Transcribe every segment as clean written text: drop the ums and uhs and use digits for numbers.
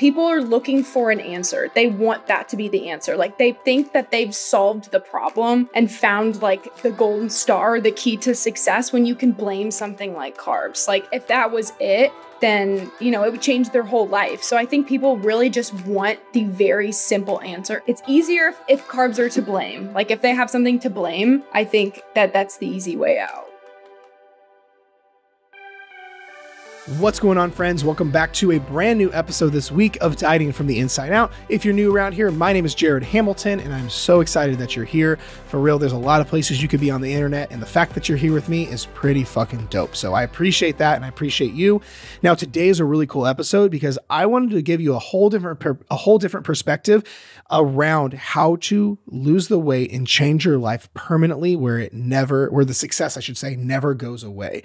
people are looking for an answer. They want that to be the answer. Like, they think that they've solved the problem and found like the golden star, the key to success, when you can blame something like carbs. Like, if that was it, then, you know, it would change their whole life. So I think people really just want the very simple answer. It's easier if carbs are to blame. Like, if they have something to blame, I think that that's the easy way out. What's going on, friends? Welcome back to a brand new episode this week of Dieting from the Inside Out. If you're new around here, my name is Jared Hamilton, and I'm so excited that you're here. For real, there's a lot of places you could be on the internet, and the fact that you're here with me is pretty fucking dope. So I appreciate that, and I appreciate you. Now, today is a really cool episode because I wanted to give you a whole different perspective around how to lose the weight and change your life permanently, where the success, I should say, never goes away.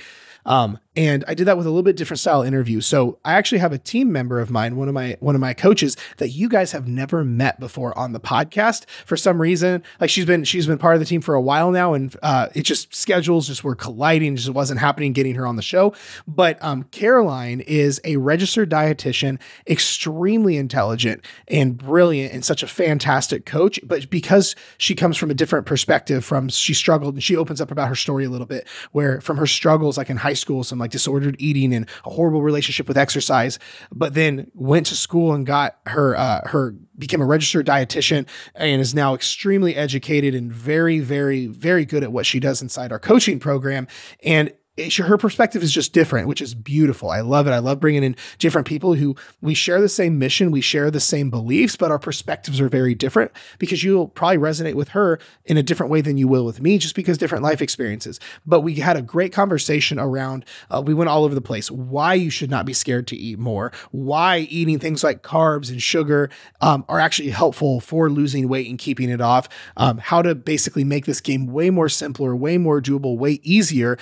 And I did that with a little bit different style interview. So I actually have a team member of mine, one of my coaches that you guys have never met before on the podcast for some reason. Like, she's been part of the team for a while now, and it just schedules just were colliding, just wasn't happening getting her on the show. But Caroline is a registered dietitian, extremely intelligent and brilliant, and such a fantastic coach. But because she comes from a different perspective, she struggled, and she opens up about her story a little bit, where from her struggles, like in high school, some like disordered eating and a horrible relationship with exercise, but then went to school and got her, became a registered dietitian, and is now extremely educated and very, very, very good at what she does inside our coaching program. And her perspective is just different, which is beautiful. I love it. I love bringing in different people who we share the same mission, we share the same beliefs, but our perspectives are very different, because you'll probably resonate with her in a different way than you will with me, just because different life experiences. But we had a great conversation around, we went all over the place, why you should not be scared to eat more, why eating things like carbs and sugar are actually helpful for losing weight and keeping it off, how to basically make this game way more simpler, way more doable, way easier,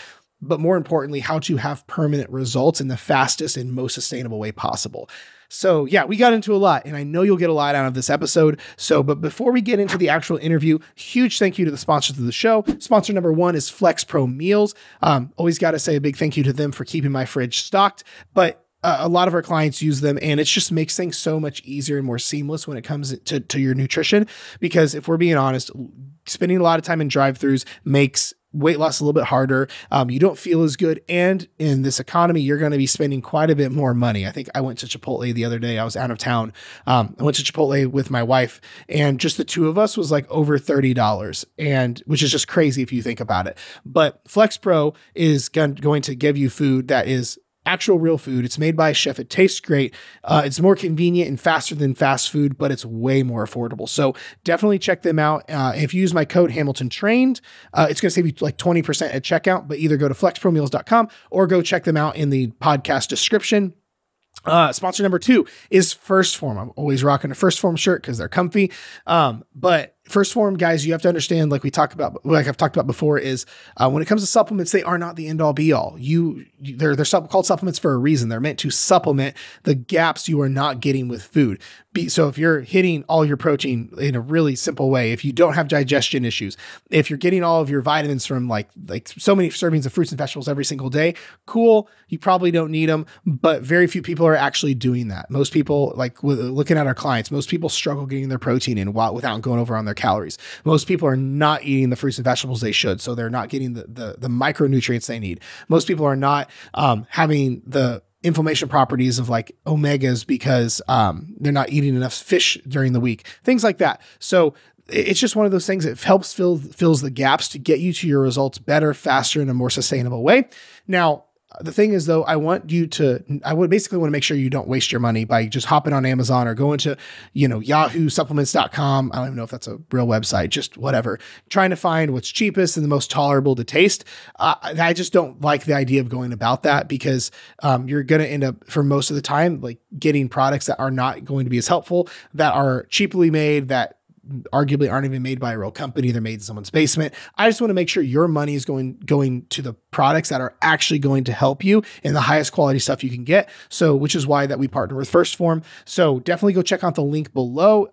but more importantly, how to have permanent results in the fastest and most sustainable way possible. So yeah, we got into a lot, and I know you'll get a lot out of this episode. So, but before we get into the actual interview, huge thank you to the sponsors of the show. Sponsor number one is FlexPro Meals. Always got to say a big thank you to them for keeping my fridge stocked, but a lot of our clients use them, and it just makes things so much easier and more seamless when it comes to your nutrition, because if we're being honest, spending a lot of time in drive-thrus makes weight loss a little bit harder. You don't feel as good. And in this economy, you're going to be spending quite a bit more money. I think I went to Chipotle the other day. I was out of town. I went to Chipotle with my wife, and just the two of us was like over $30, and which is just crazy if you think about it. But FlexPro is going to give you food that is actual real food. It's made by a chef. It tastes great. It's more convenient and faster than fast food, but it's way more affordable. So definitely check them out. If you use my code Hamilton Trained, it's going to save you like 20% at checkout, but either go to flexpromeals.com or go check them out in the podcast description. Sponsor number two is First Form. I'm always rocking a First Form shirt because they're comfy. But First Form, guys, you have to understand, like I've talked about before, is when it comes to supplements, they are not the end all be all. They're called supplements for a reason. They're meant to supplement the gaps you are not getting with food. So if you're hitting all your protein in a really simple way, if you don't have digestion issues, if you're getting all of your vitamins from like so many servings of fruits and vegetables every single day, cool, you probably don't need them, but very few people are actually doing that. Most people, looking at our clients, most people struggle getting their protein in without going over on their calories. Most people are not eating the fruits and vegetables they should, so they're not getting the micronutrients they need. Most people are not having the inflammation properties of like omegas because they're not eating enough fish during the week, things like that. So it's just one of those things that helps fills the gaps to get you to your results better, faster, in a more sustainable way. Now, the thing is, though, I basically want to make sure you don't waste your money by just hopping on Amazon or going to, Yahoo supplements.com. I don't even know if that's a real website, just whatever, trying to find what's cheapest and the most tolerable to taste. I just don't like the idea of going about that, because you're going to end up, for most of the time, like getting products that are not going to be as helpful, that are cheaply made, that arguably aren't even made by a real company. They're made in someone's basement. I just want to make sure your money is going to the products that are actually going to help you and the highest quality stuff you can get. So, which is why that we partner with First Form. So definitely go check out the link below.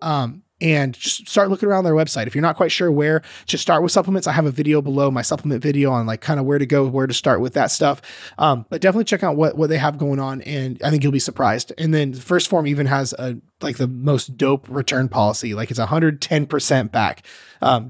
and just start looking around their website. If you're not quite sure where, just start with supplements. I have a video below, my supplement video, on like kind of where to go, where to start with that stuff. But definitely check out what they have going on, and I think you'll be surprised. And then First Form even has like the most dope return policy. Like it's 110% back,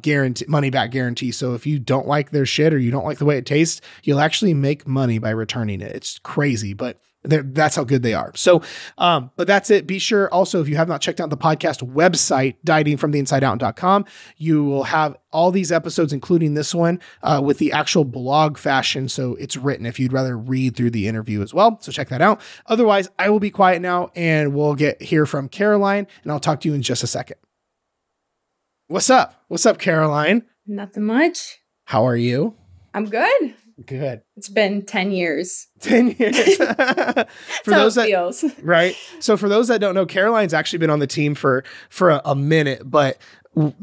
guarantee, money back guarantee. So if you don't like their shit or you don't like the way it tastes, you'll actually make money by returning it. It's crazy, but that's how good they are. So, but that's it. Be sure also, if you have not checked out the podcast website, dietingfromtheinsideout.com, you will have all these episodes, including this one, with the actual blog fashion. So it's written if you'd rather read through the interview as well. So check that out. Otherwise, I will be quiet now and we'll hear from Caroline, and I'll talk to you in just a second. What's up? What's up, Caroline? Nothing much. How are you? I'm good. Good. It's been 10 years. 10 years. for those that, right. So for those that don't know, Caroline's actually been on the team for a minute, but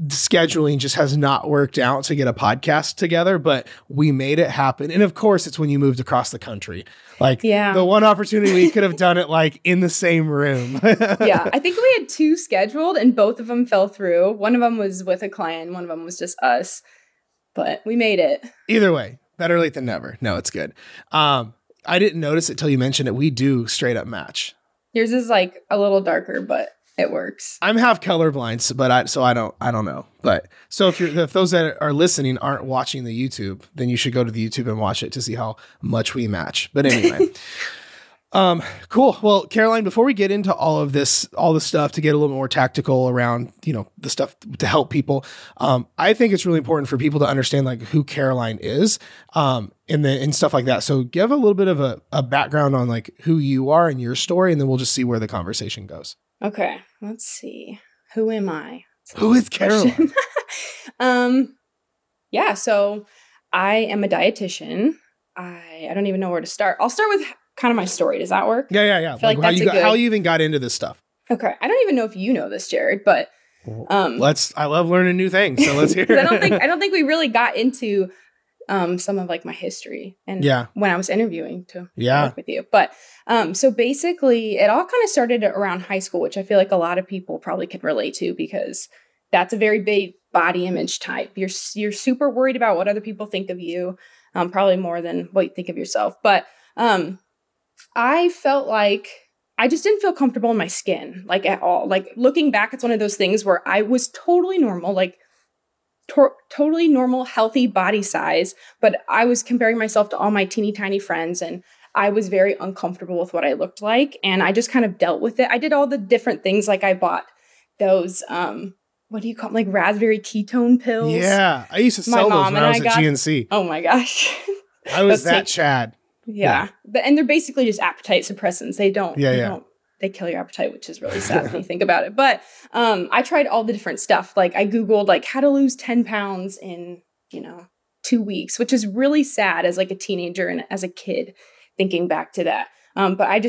scheduling just has not worked out to get a podcast together, but we made it happen. And of course, it's when you moved across the country. Like the one opportunity we could have done it like in the same room. Yeah. I think we had two scheduled and both of them fell through. One of them was with a client. One of them was just us, but we made it. Either way. Better late than never. No, it's good. I didn't notice it till you mentioned it. We do straight up match. Yours is like a little darker, but it works. I'm half colorblind, so I don't know. But so if those that are listening aren't watching the YouTube, then you should go to the YouTube and watch it to see how much we match. But anyway. Cool. Well, Caroline, before we get into all the stuff to get a little more tactical around, you know, the stuff to help people, I think it's really important for people to understand like who Caroline is, and stuff like that. So give a little bit of a background on like who you are and your story, and then we'll just see where the conversation goes. Okay. Let's see. Who am I? Who is Caroline? Yeah. So I am a dietitian. I don't even know where to start. I'll start with kind of my story. Does that work? Yeah. Like how you even got into this stuff. Okay. I don't even know if you know this, Jared, but I love learning new things. So let's hear it. I don't think we really got into some of like my history and when I was interviewing to work with you. But so basically it all kind of started around high school, which I feel like a lot of people probably could relate to, because that's a very big body image type. You're super worried about what other people think of you, probably more than what you think of yourself. But I felt like I just didn't feel comfortable in my skin, like at all. Like looking back, it's one of those things where I was totally normal, like totally normal, healthy body size. But I was comparing myself to all my teeny tiny friends, and I was very uncomfortable with what I looked like. And I just kind of dealt with it. I did all the different things. Like I bought those, what do you call them? Like raspberry ketone pills. Yeah. I used to sell those when I was at GNC. Oh my gosh. I was that Chad. Yeah. But and they're basically just appetite suppressants. They kill your appetite, which is really sad when you think about it. But I tried all the different stuff. Like I Googled like how to lose 10 pounds in, 2 weeks, which is really sad as like a teenager and as a kid thinking back to that. But I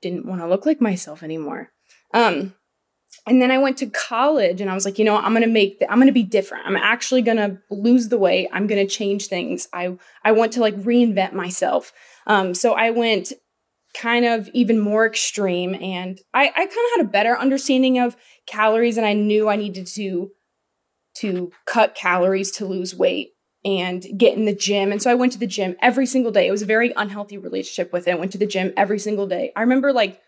didn't want to look like myself anymore. And then I went to college and I was like, I'm going to be different. I'm actually going to lose the weight. I'm going to change things. I want to like reinvent myself. So I went kind of even more extreme, and I kind of had a better understanding of calories, and I knew I needed to cut calories to lose weight and get in the gym. And so I went to the gym every single day. It was a very unhealthy relationship with it. I went to the gym every single day. I remember like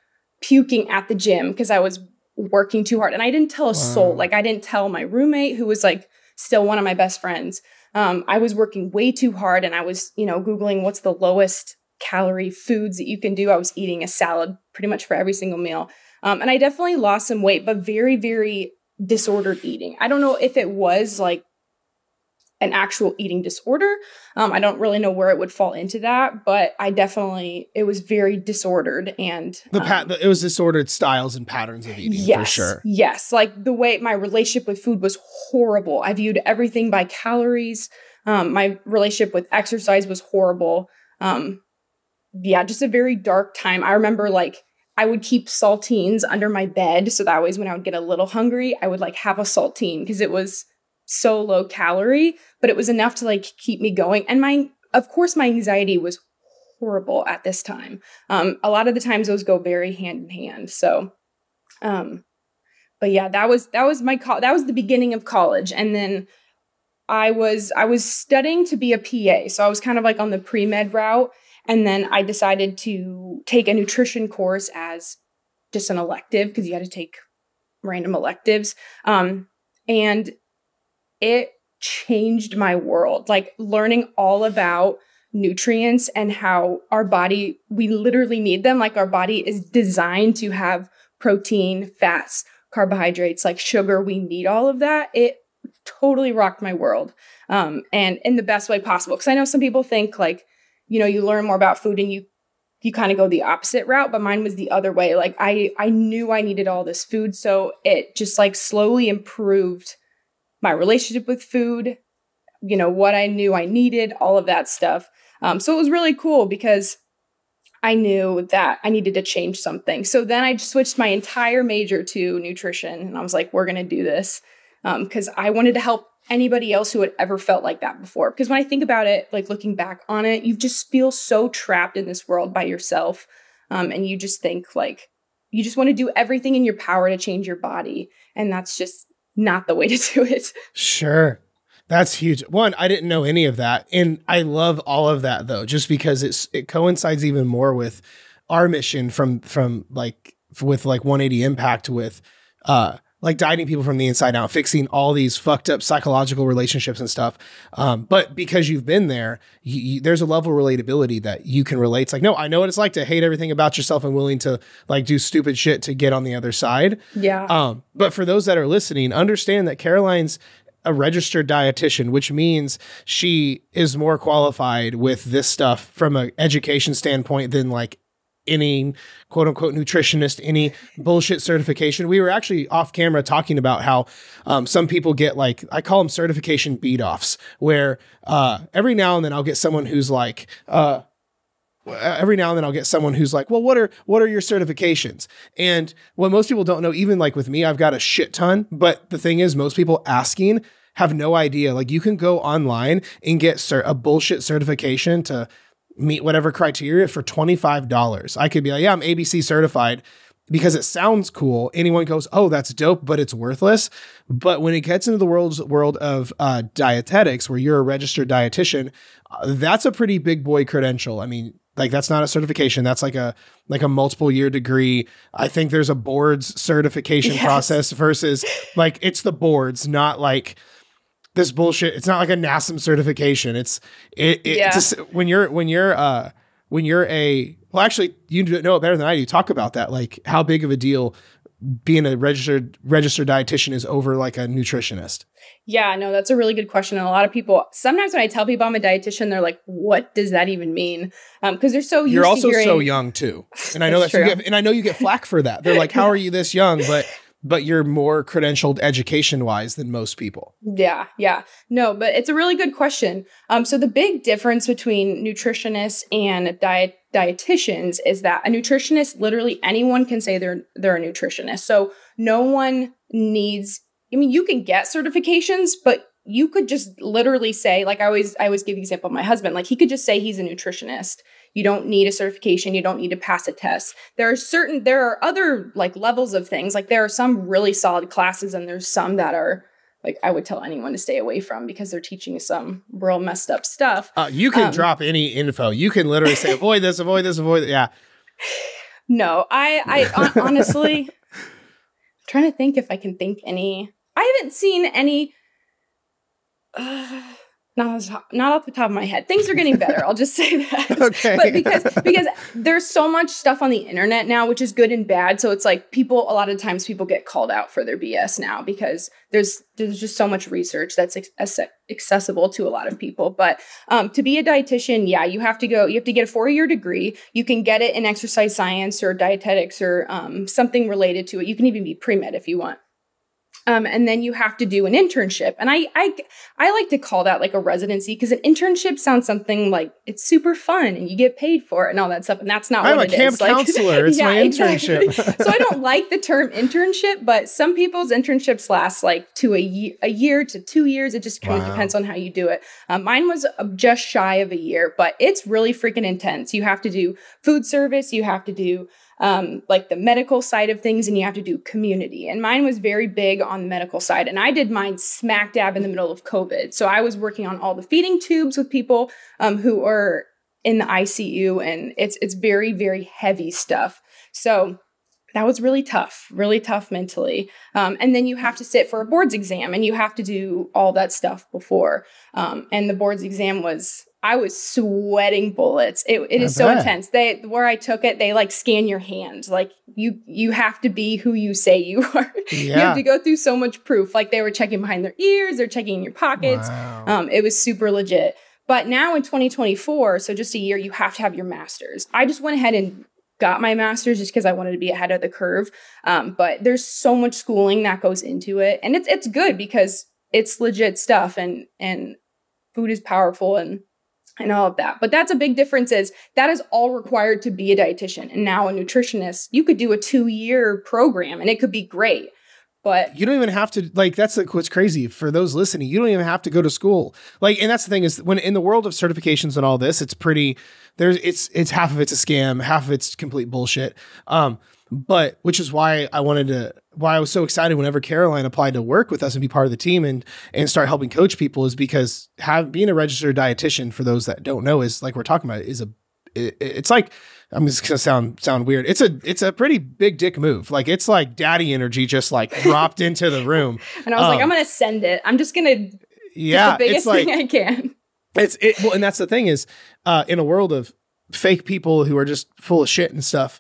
puking at the gym because I was working too hard. And I didn't tell a soul. Like I didn't tell my roommate, who was like still one of my best friends. I was working way too hard, and I was, Googling what's the lowest calorie foods that you can do. I was eating a salad pretty much for every single meal. And I definitely lost some weight, but very, very disordered eating. I don't know if it was like an actual eating disorder. I don't really know where it would fall into that, but it was very disordered, and it was disordered styles and patterns of eating, for sure. Yes. Like the way my relationship with food was horrible. I viewed everything by calories. My relationship with exercise was horrible. Just a very dark time. I remember like I would keep saltines under my bed. So that way when I would get a little hungry, I would like have a saltine because it was so low calorie, but it was enough to like keep me going. And of course my anxiety was horrible at this time. A lot of the times those go very hand in hand. So, But yeah, that was my call. That was the beginning of college. And then I was studying to be a PA. So I was kind of like on the pre-med route. And then I decided to take a nutrition course as just an elective because you had to take random electives. And it changed my world, like learning all about nutrients and how our body, we literally need them. Like our body is designed to have protein, fats, carbohydrates, like sugar. We need all of that. It totally rocked my world. And in the best way possible. Cause I know some people think like, you know, you learn more about food and you kind of go the opposite route, but mine was the other way. Like I knew I needed all this food. So it just like slowly improved my relationship with food, you know, what I knew I needed, all of that stuff. So it was really cool because I knew that I needed to change something. So then I switched my entire major to nutrition and I was like, we're going to do this. Cause I wanted to help anybody else who had ever felt like that before. Because when I think about it, like looking back on it, you just feel so trapped in this world by yourself. And you just think like, you just want to do everything in your power to change your body. And that's just not the way to do it. Sure. That's huge. One, I didn't know any of that. And I love all of that though, just because it coincides even more with our mission with 180 Impact with, like dieting people from the inside out, fixing all these fucked up psychological relationships and stuff. But because you've been there, there's a level of relatability that you can relate. It's like, no, I know what it's like to hate everything about yourself and willing to like do stupid shit to get on the other side. Yeah. But for those that are listening, understand that Caroline's a registered dietitian, which means she is more qualified with this stuff from an education standpoint than like any quote unquote nutritionist, any bullshit certification. We were actually off camera talking about how some people get like, I call them certification beat offs, where every now and then I'll get someone who's like, well, what are your certifications? And what most people don't know, even like with me, I've got a shit ton, but the thing is most people asking have no idea. Like you can go online and get a bullshit certification to meet whatever criteria for $25. I could be like, yeah, I'm ABC certified because it sounds cool. Anyone goes, oh, that's dope, but it's worthless. But when it gets into the world of dietetics, where you're a registered dietitian, that's a pretty big boy credential. I mean, like that's not a certification. That's like a multiple year degree. I think there's a board's certification process versus like, it's the boards, not like this bullshit. It's not like a NASM certification. Well, actually you know it better than I do. Talk about that. Like how big of a deal being a registered dietitian is over like a nutritionist. Yeah, no, that's a really good question. And a lot of people, sometimes when I tell people I'm a dietitian, they're like, what does that even mean? Cause they're so, you're also so young too. And I know that you get flack for that. They're like, how are you this young? But you're more credentialed education wise than most people. Yeah. Yeah. No, but it's a really good question. So the big difference between nutritionists and dietitians is that a nutritionist, literally anyone can say they're a nutritionist. So no one needs, I mean, you can get certifications, but you could just literally say, like I always give the example of my husband, like he could just say he's a nutritionist. You don't need a certification. You don't need to pass a test. There are other like levels of things. Like there are some really solid classes and there's some that are like, I would tell anyone to stay away from because they're teaching some real messed up stuff. You can drop any info. You can literally say, avoid this, avoid this, avoid that. Yeah. No, I honestly, I'm trying to think if I can think any, I haven't seen any, not off the top of my head. Things are getting better. I'll just say that. Okay. But because there's so much stuff on the internet now, which is good and bad. So it's like a lot of times people get called out for their BS now because there's just so much research that's accessible to a lot of people. But to be a dietitian, yeah, you have to get a 4-year degree. You can get it in exercise science or dietetics or something related to it. You can even be pre-med if you want. And then you have to do an internship. And I like to call that like a residency because an internship sounds something like it's super fun and you get paid for it and all that stuff. And that's not what it is. I'm a camp counselor. It's my internship. Exactly. So I don't like the term internship, but some people's internships last like a year to 2 years. It just kind of depends on how you do it. Mine was just shy of a year, but it's really freaking intense. You have to do food service. You have to do like the medical side of things, and you have to do community. And mine was very big on the medical side. And I did mine smack dab in the middle of COVID. So I was working on all the feeding tubes with people who are in the ICU, and it's very, very heavy stuff. So that was really tough mentally. And then you have to sit for a boards exam, and you have to do all that stuff before. And the boards exam was, I was sweating bullets. It is so intense. Where I took it, they like scan your hand. Like you have to be who you say you are. Yeah. You have to go through so much proof. Like they were checking behind their ears, they're checking in your pockets. Wow. It was super legit. But now in 2024, so just a year, you have to have your master's. I just went ahead and got my master's just because I wanted to be ahead of the curve. But there's so much schooling that goes into it. And it's good because it's legit stuff, and food is powerful and all of that. But that's a big difference, is that is all required to be a dietitian. And now a nutritionist, you could do a 2-year program and it could be great. But you don't even have to, like, that's what's crazy for those listening. You don't even have to go to school. Like, and that's the thing is, when in the world of certifications and all this, it's pretty, it's half of it's a scam, half of it's complete bullshit. But which is why why I was so excited whenever Caroline applied to work with us and be part of the team and start helping coach people, is because being a registered dietitian, for those that don't know, is like we're talking about, it's like, I'm just going to sound weird. It's a pretty big dick move. Like it's like daddy energy just like dropped into the room. And I was like, I'm going to send it. I'm just going to get the biggest thing I can. Well, and that's the thing is, in a world of fake people who are just full of shit and stuff,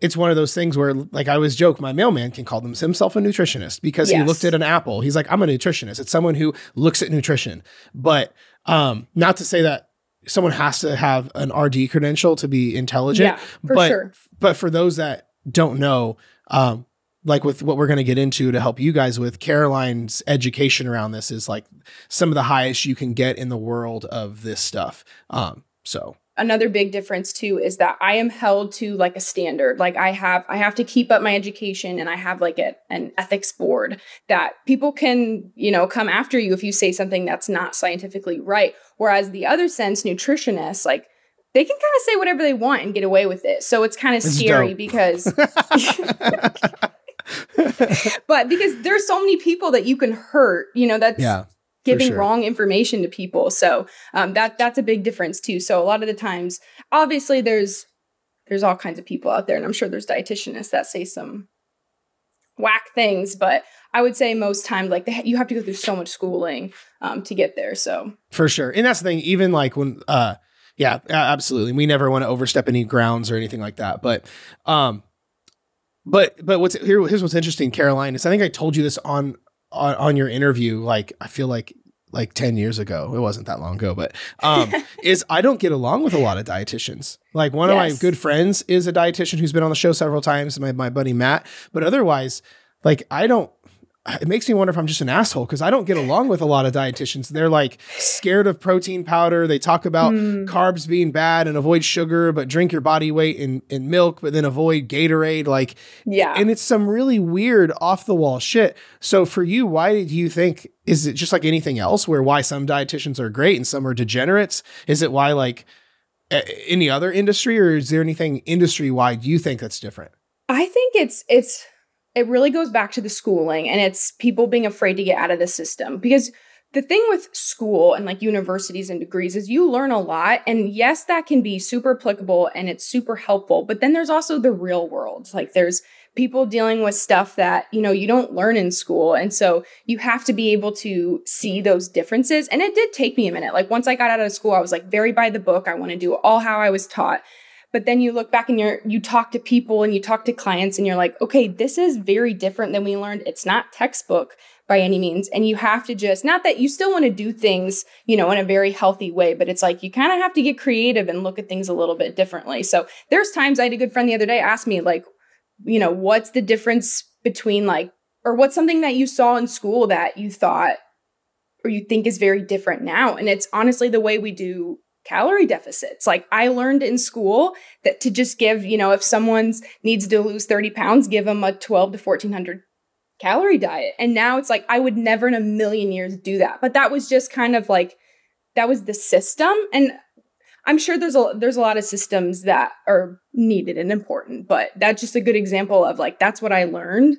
it's one of those things where, like, I always joke, my mailman can call himself a nutritionist because he looked at an apple. He's like, I'm a nutritionist. It's someone who looks at nutrition. But not to say that someone has to have an RD credential to be intelligent, but for those that don't know, like with what we're going to get into to help you guys with, Caroline's education around this is like some of the highest you can get in the world of this stuff. So another big difference too, is that I am held to like a standard. Like I have to keep up my education, and I have like an ethics board that people can, come after you if you say something that's not scientifically right. Whereas the other sense, nutritionists, like they can kind of say whatever they want and get away with it. So it's kind of scary because but because there's so many people that you can hurt, that's giving wrong information to people. So that's a big difference too. So a lot of the times, obviously there's all kinds of people out there, and I'm sure there's dietitians that say some whack things, but I would say most times, like you have to go through so much schooling to get there. So for sure. And that's the thing, even like when, yeah, absolutely. We never want to overstep any grounds or anything like that. But here's what's interesting, Caroline, is I think I told you this on your interview, like I feel like 10 years ago, it wasn't that long ago, but is I don't get along with a lot of dietitians. Like one of my good friends is a dietitian who's been on the show several times, my buddy Matt, but otherwise, like it makes me wonder if I'm just an asshole, because I don't get along with a lot of dietitians. They're like scared of protein powder. They talk about carbs being bad and avoid sugar, but drink your body weight in milk, but then avoid Gatorade. Like, and it's some really weird off the wall shit. So for you, why did you think, is it just like anything else where why some dietitians are great and some are degenerates? Is it why like any other industry, or is there anything industry wide you think that's different? I think it really goes back to the schooling, and it's people being afraid to get out of the system, because the thing with school and like universities and degrees is you learn a lot, and yes, that can be super applicable and it's super helpful, but then there's also the real world. Like there's people dealing with stuff that, you don't learn in school. And so you have to be able to see those differences. And it did take me a minute. Like once I got out of school, I was like very by the book. I want to do all how I was taught. But then you look back and you talk to people and you talk to clients and you're like, okay, this is very different than we learned. It's not textbook by any means. And you have to just, not that you still want to do things, in a very healthy way, but it's like, you kind of have to get creative and look at things a little bit differently. So there's times, I had a good friend the other day ask me like, what's the difference between like, or what's something that you saw in school that you thought, or you think is very different now? And it's honestly the way we do calorie deficits. Like I learned in school that to just give, if someone's needs to lose 30 pounds, give them a 12 to 1400 calorie diet. And now it's like, I would never in a million years do that. But that was just kind of like, that was the system. And I'm sure there's a lot of systems that are needed and important, but that's just a good example of like, that's what I learned,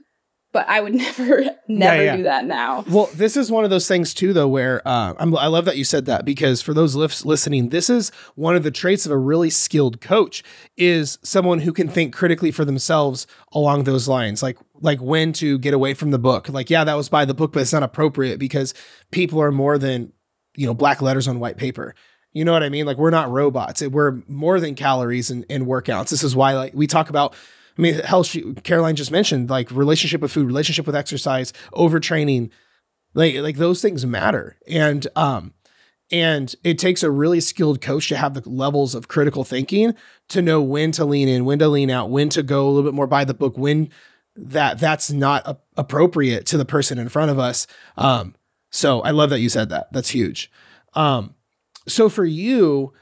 but I would never do that now. Well, this is one of those things too, though, where I love that you said that, because for those listening, this is one of the traits of a really skilled coach is someone who can think critically for themselves along those lines. Like when to get away from the book, like, yeah, that was by the book, but it's not appropriate because people are more than, you know, black letters on white paper. You know what I mean? Like, we're not robots. We're more than calories and workouts. This is why, like, we talk about, I mean, hell, Caroline just mentioned, like, relationship with food, relationship with exercise, overtraining, like those things matter. And it takes a really skilled coach to have the levels of critical thinking to know when to lean in, when to lean out, when to go a little bit more by the book, when that's not appropriate to the person in front of us. So I love that you said that. That's huge. So for you,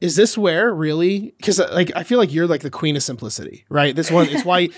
is this where really, because like, I feel like you're like the queen of simplicity, right? This one, it's why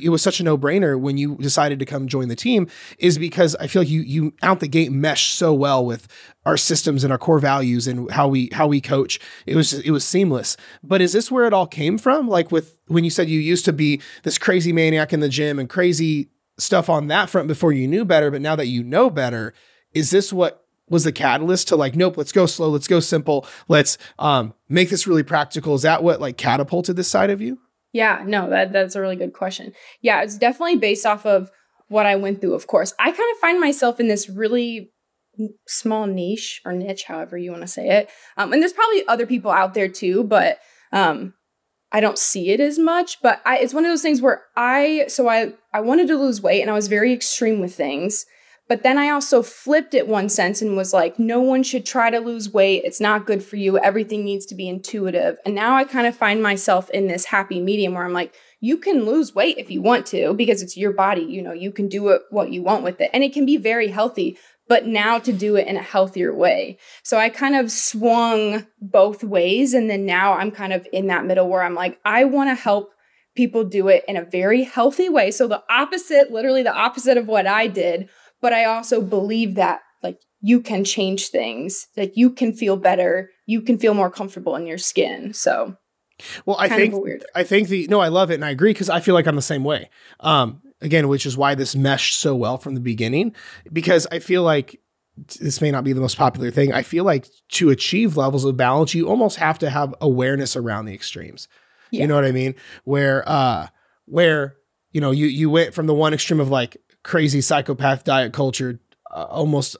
it was such a no brainer when you decided to come join the team, is because I feel like you out the gate mesh so well with our systems and our core values and how we coach. It was seamless. But is this where it all came from? Like when you said you used to be this crazy maniac in the gym and crazy stuff on that front before you knew better, but now that you know better, is this what was the catalyst to like, nope, let's go slow. Let's go simple. Let's make this really practical. Is that what like catapulted this side of you? Yeah, no, that's a really good question. Yeah, it's definitely based off of what I went through. Of course, I kind of find myself in this really small niche or niche, however you want to say it. And there's probably other people out there too, but I don't see it as much, but it's one of those things where I wanted to lose weight and I was very extreme with things. But then I also flipped it one sense and was like, no one should try to lose weight. It's not good for you. Everything needs to be intuitive. And now I kind of find myself in this happy medium where I'm like, you can lose weight if you want to, because it's your body, you know, you can do it what you want with it. And it can be very healthy, but now to do it in a healthier way. So I kind of swung both ways. And then now I'm kind of in that middle where I'm like, I want to help people do it in a very healthy way. So the opposite, literally the opposite of what I did. But I also believe that like you can change things, like you can feel better, you can feel more comfortable in your skin. So, well, I love it. And I agree, because I feel like I'm the same way. Again, which is why this meshed so well from the beginning, because I feel like this may not be the most popular thing. I feel like to achieve levels of balance, you almost have to have awareness around the extremes. Yeah. You know what I mean? Where, you know, you went from the one extreme of like, crazy psychopath diet culture, almost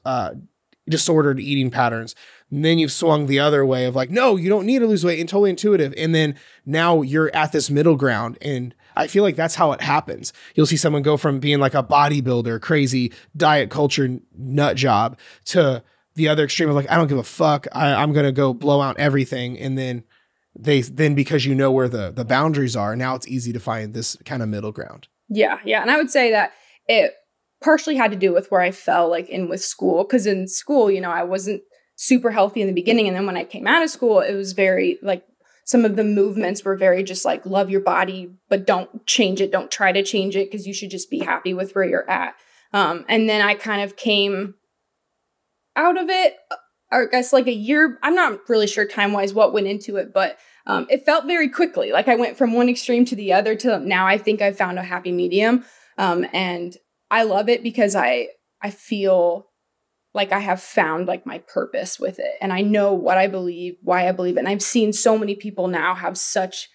disordered eating patterns. And then you've swung the other way of like, no, you don't need to lose weight, and totally intuitive. And then now you're at this middle ground. And I feel like that's how it happens. You'll see someone go from being like a bodybuilder, crazy diet culture nut job, to the other extreme of like, I don't give a fuck. I'm going to go blow out everything. And then because you know where the boundaries are, now it's easy to find this kind of middle ground. Yeah. Yeah. And I would say that it partially had to do with where I fell like in with school. Cause in school, you know, I wasn't super healthy in the beginning. And then when I came out of school, it was very like, some of the movements were very just like, love your body, but don't change it. Don't try to change it. Cause you should just be happy with where you're at. And then I kind of came out of it, I guess like a year, I'm not really sure time-wise what went into it, but it felt very quickly. Like I went from one extreme to the other to now I think I found a happy medium. And I love it because I feel like I have found like my purpose with it, and I know what I believe, why I believe it. And I've seen so many people now have such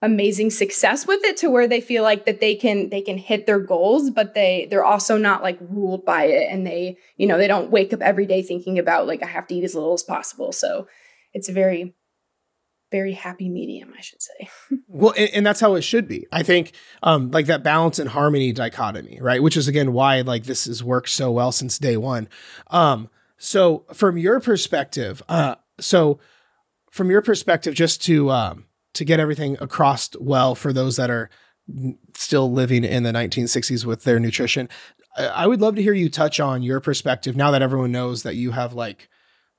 amazing success with it to where they feel like that they can hit their goals, but they're also not like ruled by it. And they don't wake up every day thinking about like, I have to eat as little as possible. So it's a very, very happy medium, I should say. Well, and that's how it should be. I think like that balance and harmony dichotomy, right? Which is again, why like this has worked so well since day one. So from your perspective, just to get everything across well, for those that are still living in the 1960s with their nutrition, I would love to hear you touch on your perspective now that everyone knows that you have like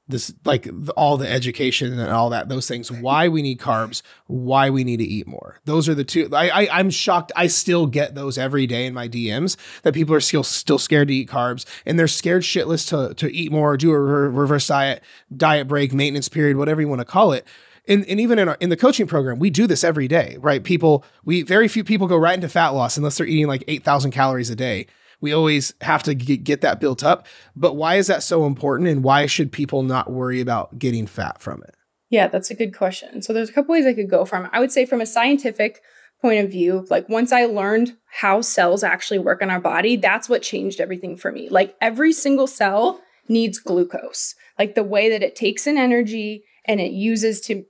this, like all the education and all that, those things, why we need carbs, why we need to eat more. Those are the two. I'm shocked. I still get those every day in my DMs that people are still scared to eat carbs, and they're scared shitless to eat more, do a reverse diet break, maintenance period, whatever you want to call it. And even in the coaching program, we do this every day, right? Very few people go right into fat loss unless they're eating like 8,000 calories a day. We always have to get that built up. But why is that so important? And why should people not worry about getting fat from it? Yeah, that's a good question. So there's a couple ways I could go from it. I would say from a scientific point of view, like once I learned how cells actually work in our body, that's what changed everything for me. Like every single cell needs glucose, like the way that it takes in energy and it uses to,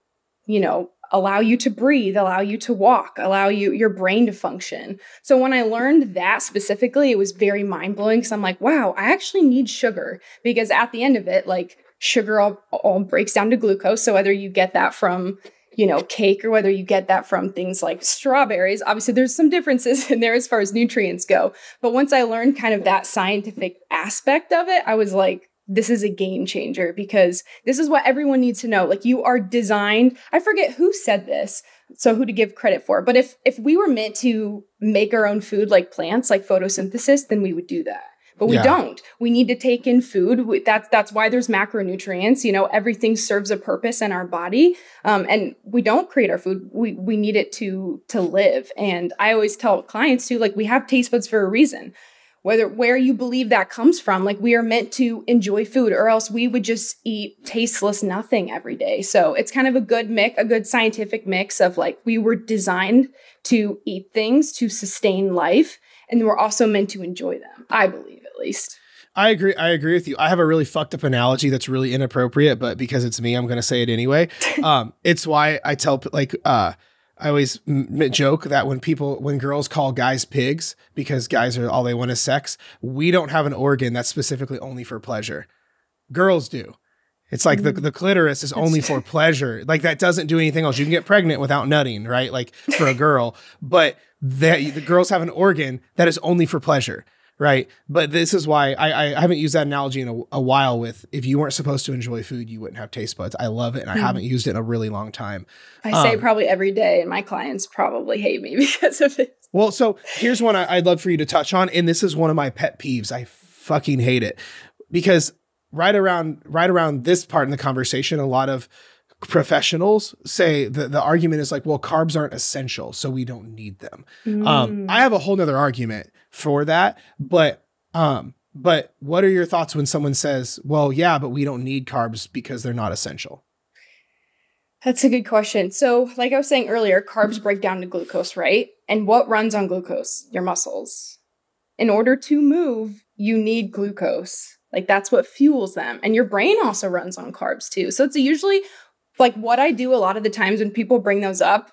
you know, allow you to breathe, allow you to walk, allow your brain to function. So when I learned that specifically, it was very mind-blowing because I'm like, wow, I actually need sugar, because at the end of it, like sugar all breaks down to glucose. So whether you get that from, you know, cake or whether you get that from things like strawberries, obviously there's some differences in there as far as nutrients go. But once I learned kind of that scientific aspect of it, I was like, this is a game changer, because this is what everyone needs to know. Like you are designed, I forget who said this, so who to give credit for, but if we were meant to make our own food, like plants, like photosynthesis, then we would do that. But we don't. We need to take in food. That's why there's macronutrients. You know, everything serves a purpose in our body, and we don't create our food. We need it to live. And I always tell clients too, like we have taste buds for a reason. Where you believe that comes from, like we are meant to enjoy food, or else we would just eat tasteless nothing every day. So it's kind of a good mix, a good scientific mix of like we were designed to eat things to sustain life, and we're also meant to enjoy them. I believe, at least. I agree. I agree with you. I have a really fucked up analogy that's really inappropriate, but because it's me, I'm going to say it anyway. It's why I tell I always joke that when girls call guys pigs because guys are all they want is sex, we don't have an organ that's specifically only for pleasure. Girls do. It's like the clitoris is only for pleasure. Like that doesn't do anything else. You can get pregnant without nutting, right? Like for a girl, but the girls have an organ that is only for pleasure. Right. But this is why I haven't used that analogy in a while with, if you weren't supposed to enjoy food, you wouldn't have taste buds. I love it. And I haven't used it in a really long time. I say probably every day, and my clients probably hate me because of it. Well, so here's one I'd love for you to touch on. And this is one of my pet peeves. I fucking hate it, because right around this part in the conversation, a lot of professionals say the argument is like, well, carbs aren't essential, so we don't need them. I have a whole nother argument for that, but what are your thoughts when someone says, well, yeah, but we don't need carbs because they're not essential? That's a good question. So like I was saying earlier, carbs break down to glucose, right? And what runs on glucose? Your muscles. In order to move, you need glucose. Like that's what fuels them. And your brain also runs on carbs too. So it's usually like what I do a lot of the times when people bring those up,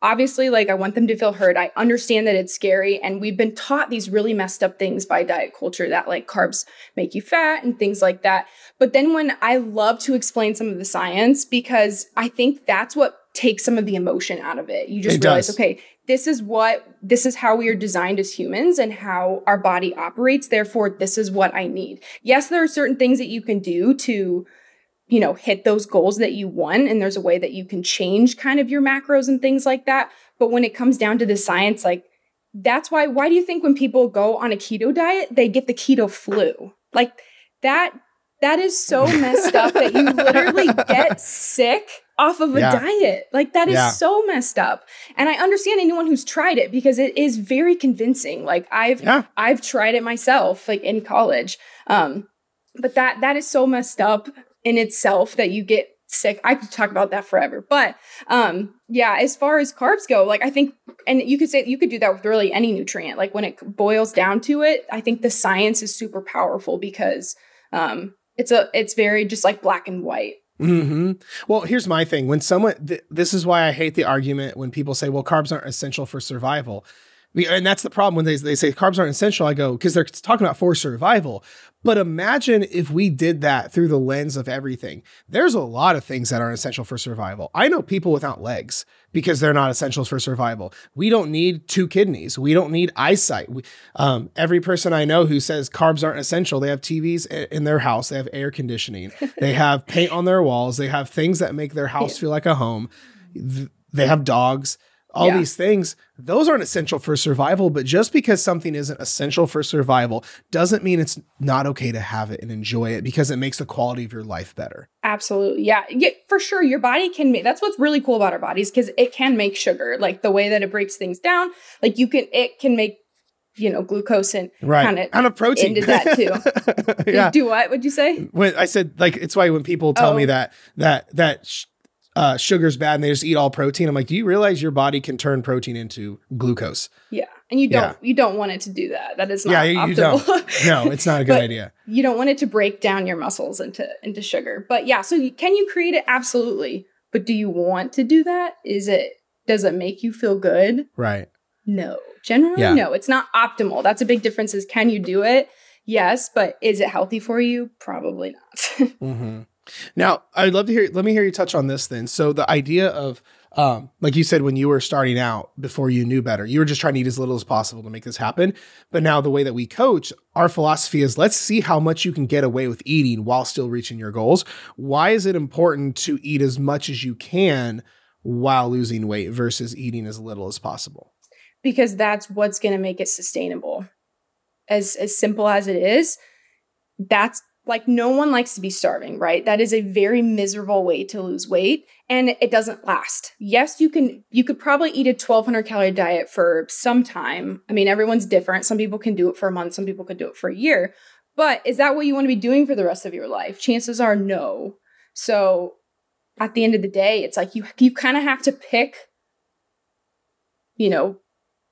obviously, like I want them to feel heard. I understand that it's scary. And we've been taught these really messed up things by diet culture that like carbs make you fat and things like that. But then when I love to explain some of the science, because I think that's what takes some of the emotion out of it. You just realize, okay, this is how we are designed as humans and how our body operates. Therefore, this is what I need. Yes, there are certain things that you can do to, you know, hit those goals that you want. And there's a way that you can change kind of your macros and things like that. But when it comes down to the science, like that's why do you think when people go on a keto diet, they get the keto flu? Like that is so messed up that you literally get sick off of a diet. Like that is so messed up. And I understand anyone who's tried it, because it is very convincing. Like I've tried it myself, like in college. But that is so messed up in itself that you get sick. I could talk about that forever, but as far as carbs go, like I think, and you could do that with really any nutrient. Like when it boils down to it, I think the science is super powerful, because it's very just like black and white. Mm-hmm. Well, here's my thing. When someone, this is why I hate the argument when people say, well, carbs aren't essential for survival. And that's the problem when they say carbs aren't essential. I go, because they're talking about for survival. But imagine if we did that through the lens of everything. There's a lot of things that aren't essential for survival. I know people without legs because they're not essentials for survival. We don't need two kidneys. We don't need eyesight. Every person I know who says carbs aren't essential, they have TVs in their house. They have air conditioning. They have paint on their walls. They have things that make their house feel like a home. They have dogs. All these things, those aren't essential for survival, but just because something isn't essential for survival doesn't mean it's not okay to have it and enjoy it, because it makes the quality of your life better. Absolutely. Yeah, for sure. Your body can make, that's what's really cool about our bodies, because it can make sugar, like the way that it breaks things down, like it can make, you know, glucose and kind of protein into that too. Do what would you say? When I said, like, it's why when people tell me that sugar's bad and they just eat all protein, I'm like, do you realize your body can turn protein into glucose? Yeah. And you don't want it to do that. That is not optimal. No, it's not a good idea. You don't want it to break down your muscles into sugar. But yeah, so can you create it? Absolutely. But do you want to do that? Does it make you feel good? Right. No. Generally, no. It's not optimal. That's a big difference, is can you do it? Yes. But is it healthy for you? Probably not. Mm-hmm. Now, I'd love to hear, let me hear you touch on this then. So the idea of, like you said, when you were starting out, before you knew better, you were just trying to eat as little as possible to make this happen. But now the way that we coach, our philosophy is, let's see how much you can get away with eating while still reaching your goals. Why is it important to eat as much as you can while losing weight versus eating as little as possible? Because that's what's going to make it sustainable. As simple as it is, that's, like, no one likes to be starving, right? That is a very miserable way to lose weight, and it doesn't last. Yes, you could probably eat a 1200 calorie diet for some time. I mean, everyone's different. Some people can do it for a month. Some people could do it for a year, but is that what you want to be doing for the rest of your life? Chances are no. So at the end of the day, it's like you kind of have to pick, you know,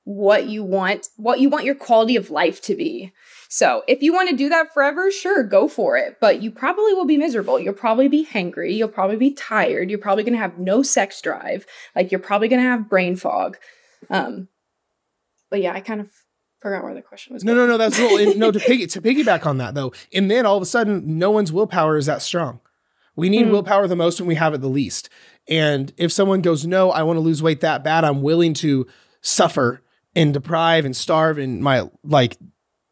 what you want your quality of life to be. So if you want to do that forever, sure, go for it. But you probably will be miserable. You'll probably be hangry. You'll probably be tired. You're probably going to have no sex drive. Like, you're probably going to have brain fog. But yeah, I kind of forgot where the question was. No, that's cool. No, to piggyback on that though. And then all of a sudden, no one's willpower is that strong. We need willpower the most when we have it the least. And if someone goes, no, I want to lose weight that bad, I'm willing to suffer and deprive and starve and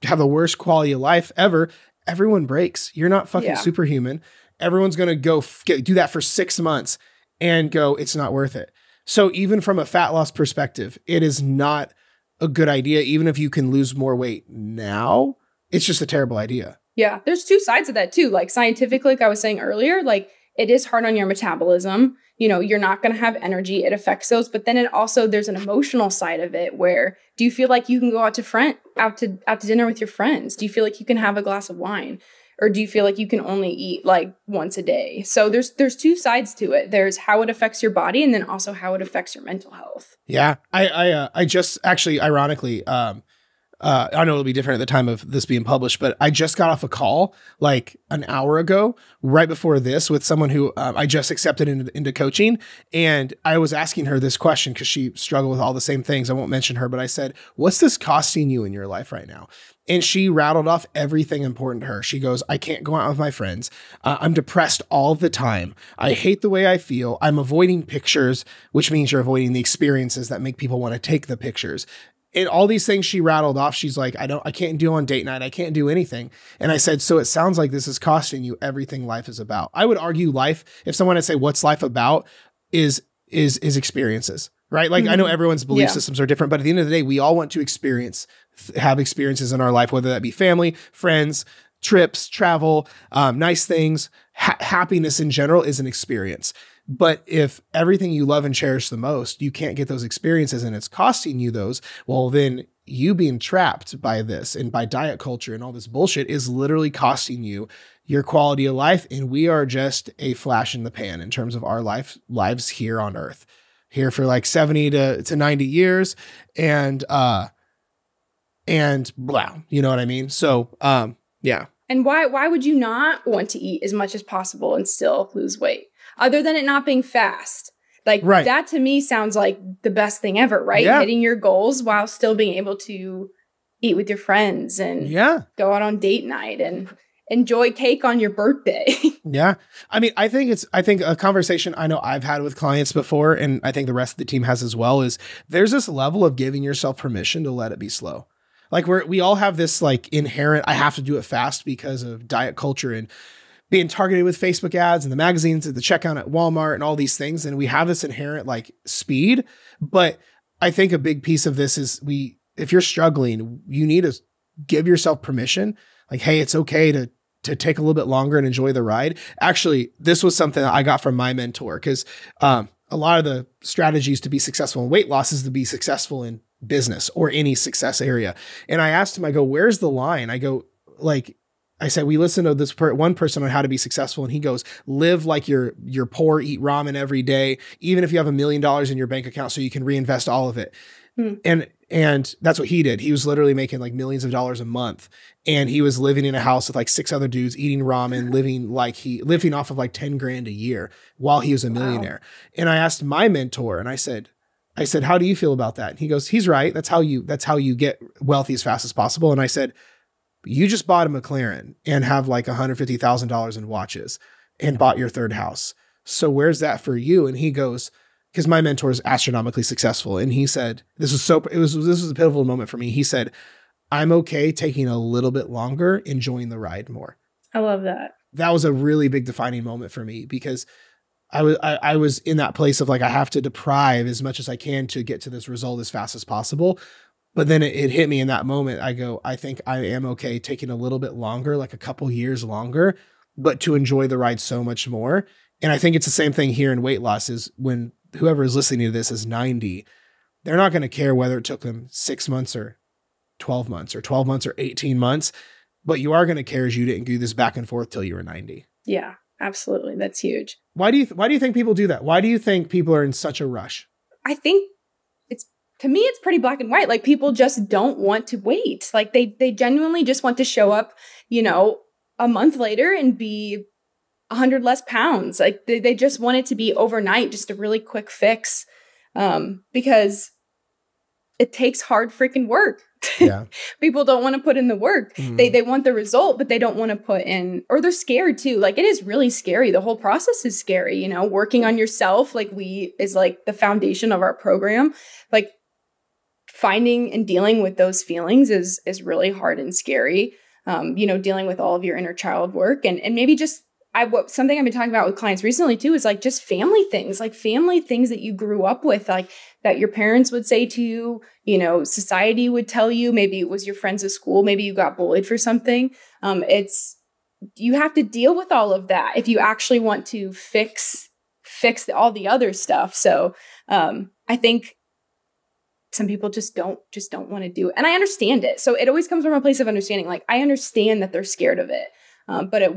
have the worst quality of life ever, everyone breaks. You're not fucking superhuman. Everyone's going to go do that for 6 months and go, it's not worth it. So even from a fat loss perspective, it is not a good idea. Even if you can lose more weight now, it's just a terrible idea. Yeah. There's two sides of that too. Like, scientifically, like I was saying earlier, like, it is hard on your metabolism. You know, you're not going to have energy. It affects those. But then it also, there's an emotional side of it, where do you feel like you can go out to dinner with your friends? Do you feel like you can have a glass of wine? Or do you feel like you can only eat like once a day? So there's two sides to it. There's how it affects your body, and then also how it affects your mental health. Yeah. I just actually, ironically, I know it'll be different at the time of this being published, but I just got off a call like an hour ago, right before this, with someone who I just accepted into coaching. And I was asking her this question because she struggled with all the same things. I won't mention her, but I said, what's this costing you in your life right now? And she rattled off everything important to her. She goes, I can't go out with my friends. I'm depressed all the time. I hate the way I feel. I'm avoiding pictures, which means you're avoiding the experiences that make people want to take the pictures. And all these things she rattled off. She's like, I can't do on date night. I can't do anything. And I said, so it sounds like this is costing you everything life is about. I would argue life, if someone had to say what's life about, is experiences, right? Like, I know everyone's belief systems are different, but at the end of the day, we all want to have experiences in our life, whether that be family, friends, trips, travel, nice things. Happiness in general is an experience. But if everything you love and cherish the most, you can't get those experiences and it's costing you those, well, then you being trapped by this and by diet culture and all this bullshit is literally costing you your quality of life. And we are just a flash in the pan in terms of our lives here on earth, here for like 70 to 90 years. And blah, you know what I mean? So, yeah. And why would you not want to eat as much as possible and still lose weight? Other than it not being fast. Like right. that to me sounds like the best thing ever, right? Yeah. Hitting your goals while still being able to eat with your friends and yeah. go out on date night and enjoy cake on your birthday. Yeah. I mean, I think a conversation I know I've had with clients before, and I think the rest of the team has as well, is there's this level of giving yourself permission to let it be slow. Like we all have this like inherent, I have to do it fast because of diet culture and being targeted with Facebook ads and the magazines and the checkout at Walmart and all these things. And we have this inherent like speed, but I think a big piece of this is if you're struggling, you need to give yourself permission. Like, hey, it's okay to take a little bit longer and enjoy the ride. Actually, this was something that I got from my mentor, because a lot of the strategies to be successful in weight loss is to be successful in business or any success area. And I asked him, I go, where's the line? I go, like, I said, we listened to this one person on how to be successful. And he goes, live like you're poor, eat ramen every day, even if you have $1 million in your bank account, so you can reinvest all of it. Mm. And that's what he did. He was literally making like millions of dollars a month. And he was living in a house with like 6 other dudes, eating ramen, living off of like 10 grand a year while he was a millionaire. Wow. And I asked my mentor, and I said, how do you feel about that? And he goes, he's right. That's how you get wealthy as fast as possible. And I said, you just bought a McLaren and have like $150,000 in watches and bought your 3rd house. So where's that for you? And he goes, because my mentor is astronomically successful. And he said, this was a pivotal moment for me. He said, I'm okay taking a little bit longer, enjoying the ride more. I love that. That was a really big defining moment for me, because I was in that place of like, I have to deprive as much as I can to get to this result as fast as possible. But then it hit me in that moment. I go, I think I am okay taking a little bit longer, like a couple years longer, but to enjoy the ride so much more. And I think it's the same thing here in weight loss, is when whoever is listening to this is 90, they're not going to care whether it took them 6 months or 12 months or 12 months or 18 months, but you are going to care is you didn't do this back and forth till you were 90. Yeah, absolutely. That's huge. Why do you think people do that? Why do you think people are in such a rush? I think to me, it's pretty black and white. Like, people just don't want to wait. Like they genuinely just want to show up, you know, a month later and be 100 less pounds. Like they just want it to be overnight, just a really quick fix, because it takes hard freaking work. Yeah. People don't want to put in the work. Mm-hmm. They want the result, but they don't want to put in, or they're scared too. Like, it is really scary. The whole process is scary, you know, working on yourself. Like is like the foundation of our program. Like, finding and dealing with those feelings is really hard and scary. You know, dealing with all of your inner child work and maybe just, something I've been talking about with clients recently too is like just family things that you grew up with, like that your parents would say to you, you know, society would tell you, maybe it was your friends at school, maybe you got bullied for something. You have to deal with all of that if you actually want to fix all the other stuff. So I think some people just don't want to do it. And I understand it. So it always comes from a place of understanding. Like, I understand that they're scared of it. But at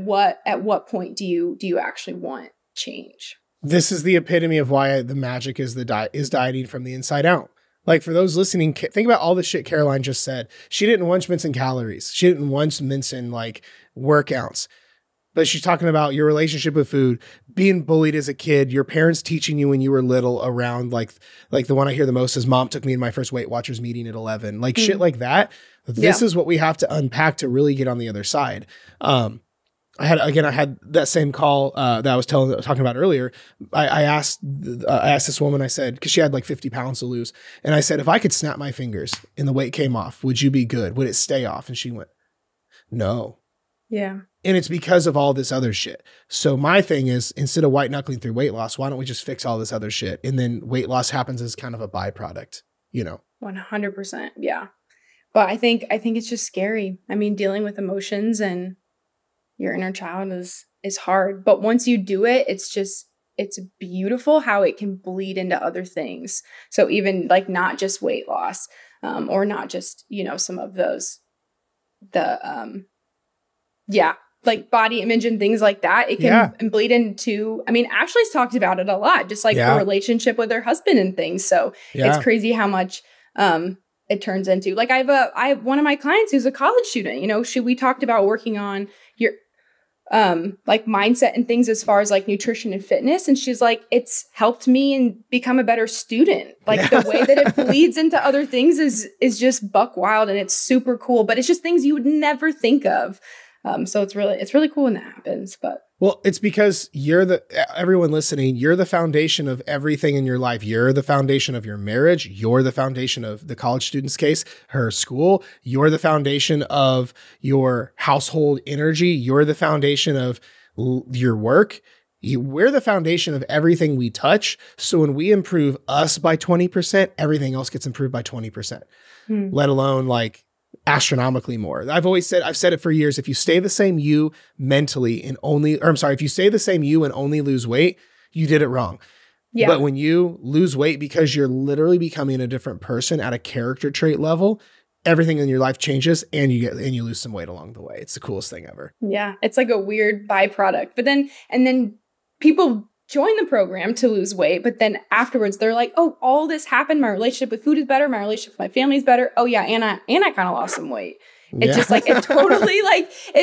what point do you actually want change? This is the epitome of why the magic is is dieting from the inside out. Like, for those listening, think about all the shit Caroline just said. She didn't once mention calories. She didn't once mention like workouts, but she's talking about your relationship with food, being bullied as a kid, your parents teaching you when you were little around like the one I hear the most is mom took me to my first Weight Watchers meeting at 11, like shit like that. This is what we have to unpack to really get on the other side. I had that same call that I was talking about earlier. I asked this woman, I said, because she had like 50 pounds to lose. And I said, if I could snap my fingers and the weight came off, would you be good? Would it stay off? And she went, no. Yeah. And it's because of all this other shit. So my thing is, instead of white knuckling through weight loss, why don't we just fix all this other shit? And then weight loss happens as kind of a byproduct, you know? 100%. Yeah. But I think it's just scary. I mean, dealing with emotions and your inner child is hard. But once you do it, it's beautiful how it can bleed into other things. So even like not just weight loss, or not just, you know, some of those, like body image and things like that. It can bleed into, I mean, Ashley's talked about it a lot, just like her relationship with her husband and things. So it's crazy how much, it turns into. Like, I have one of my clients who's a college student, you know, we talked about working on your like mindset and things as far as like nutrition and fitness. And she's like, it's helped me and become a better student. Like the way that it bleeds into other things is just buck wild, and it's super cool, but it's just things you would never think of. So it's really cool when that happens, but. Well, it's because everyone listening, you're the foundation of everything in your life. You're the foundation of your marriage. You're the foundation of the college student's case, her school. You're the foundation of your household energy. You're the foundation of your work. We're the foundation of everything we touch. So when we improve us by 20%, everything else gets improved by 20%, let alone like astronomically more. I've said it for years. If you stay the same you mentally and only, or I'm sorry, if you stay the same you and only lose weight, you did it wrong. Yeah. But when you lose weight because you're literally becoming a different person at a character trait level, everything in your life changes and you lose some weight along the way. It's the coolest thing ever. Yeah. It's like a weird byproduct, but then people join the program to lose weight, but then afterwards they're like, oh, all this happened. My relationship with food is better. My relationship with my family is better. Oh yeah. And I kind of lost some weight. It's just like, it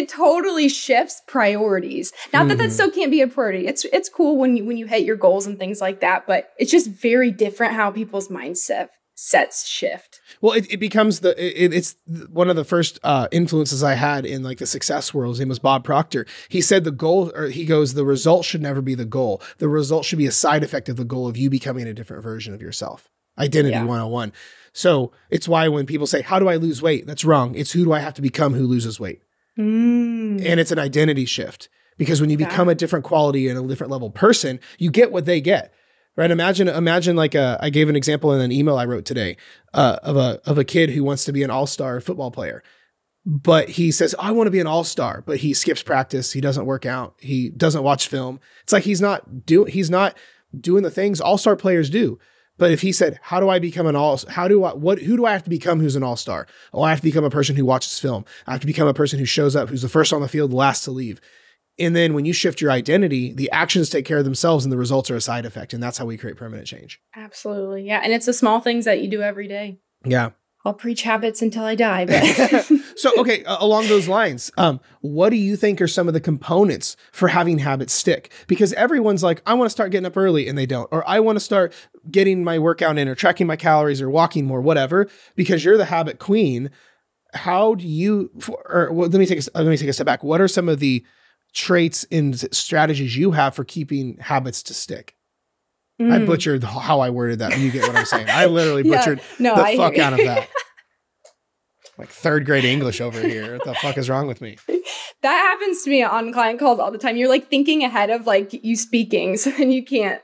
totally shifts priorities. Not that still can't be a priority. It's cool when you hit your goals and things like that, but it's just very different how people's mindsets shift. Well, it's one of the first influences I had in like the success world. His name was Bob Proctor. He said the result should never be the goal. The result should be a side effect of the goal of you becoming a different version of yourself. Identity 101. So it's why when people say, how do I lose weight? That's wrong. It's who do I have to become who loses weight? And it's an identity shift, because when you become a different quality and a different level person, you get what they get. Right. Imagine like I gave an example in an email I wrote today of a kid who wants to be an all-star football player, but he says, I want to be an all-star, but he skips practice. He doesn't work out. He doesn't watch film. It's like, he's not doing the things all-star players do. But if he said, how do I become an who do I have to become who's an all-star? Oh, I have to become a person who watches film. I have to become a person who shows up, who's the first on the field, the last to leave. And then when you shift your identity, the actions take care of themselves and the results are a side effect. And that's how we create permanent change. Absolutely. Yeah. And it's the small things that you do every day. Yeah. I'll preach habits until I die. But so, okay. Along those lines, what do you think are some of the components for having habits stick? Because everyone's like, I want to start getting up early and they don't, or I want to start getting my workout in or tracking my calories or walking more, whatever, because you're the habit queen. How do you, let me take a step back. What are some of the traits and strategies you have for keeping habits to stick? I butchered how I worded that. You get what I'm saying. I literally butchered the fuck out of that. Like third grade English over here. What the fuck is wrong with me? That happens to me on client calls all the time. You're like thinking ahead of like you speaking, so then you can't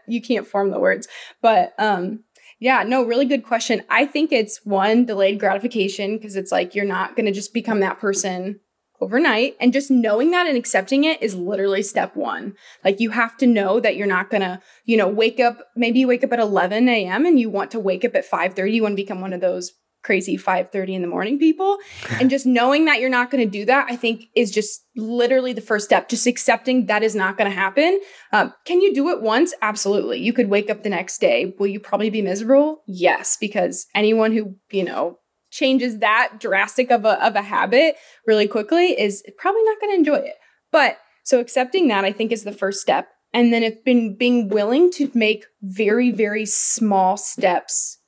form the words. But really good question. I think it's one, delayed gratification, because it's like you're not going to just become that person overnight, and just knowing that and accepting it is literally step one. Like you have to know that you're not gonna, wake up. Maybe you wake up at 11 a.m. and you want to wake up at 5:30. You want to become one of those crazy 5:30 in the morning people. And just knowing that you're not going to do that, I think, is just literally the first step. Just accepting that is not going to happen. Can you do it once? Absolutely. You could wake up the next day. Will you probably be miserable? Yes, because anyone who changes that drastic of a habit really quickly is probably not going to enjoy it. But so accepting that, I think, is the first step. And then it's been being willing to make very, very small steps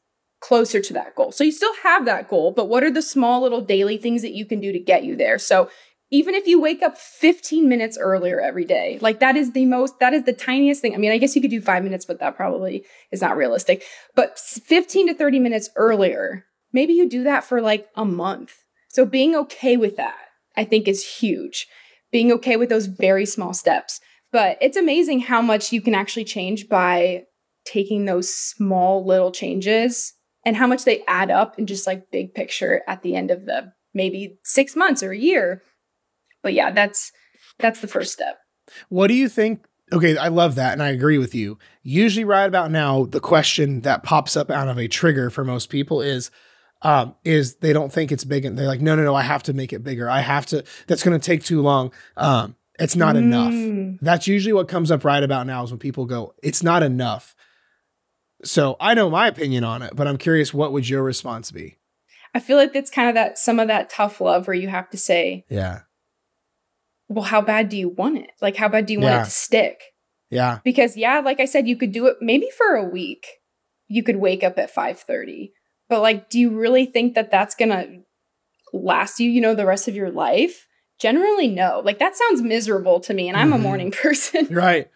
closer to that goal. So you still have that goal, but what are the small little daily things that you can do to get you there? So even if you wake up 15 minutes earlier every day, like that is the tiniest thing. I mean, I guess you could do 5 minutes, but that probably is not realistic, but 15 to 30 minutes earlier. Maybe you do that for like a month. So being okay with that, I think, is huge. Being okay with those very small steps. But it's amazing how much you can actually change by taking those small little changes and how much they add up in just like big picture at the end of the maybe 6 months or a year. But yeah, that's the first step. What do you think? Okay, I love that. And I agree with you. Usually right about now, the question that pops up out of a trigger for most people is they don't think it's big and they're like, no, I have to make it bigger. That's going to take too long. It's not enough. That's usually what comes up right about now, is when people go, it's not enough. So I know my opinion on it, but I'm curious, what would your response be? I feel like that's kind of some of that tough love where you have to say, yeah, well, how bad do you want it? Like, how bad do you want it to stick? Yeah. Because like I said, you could do it maybe for a week. You could wake up at 5:30, but like, do you really think that that's going to last you, you know, the rest of your life? Generally, no. Like, that sounds miserable to me, and I'm a morning person. Right.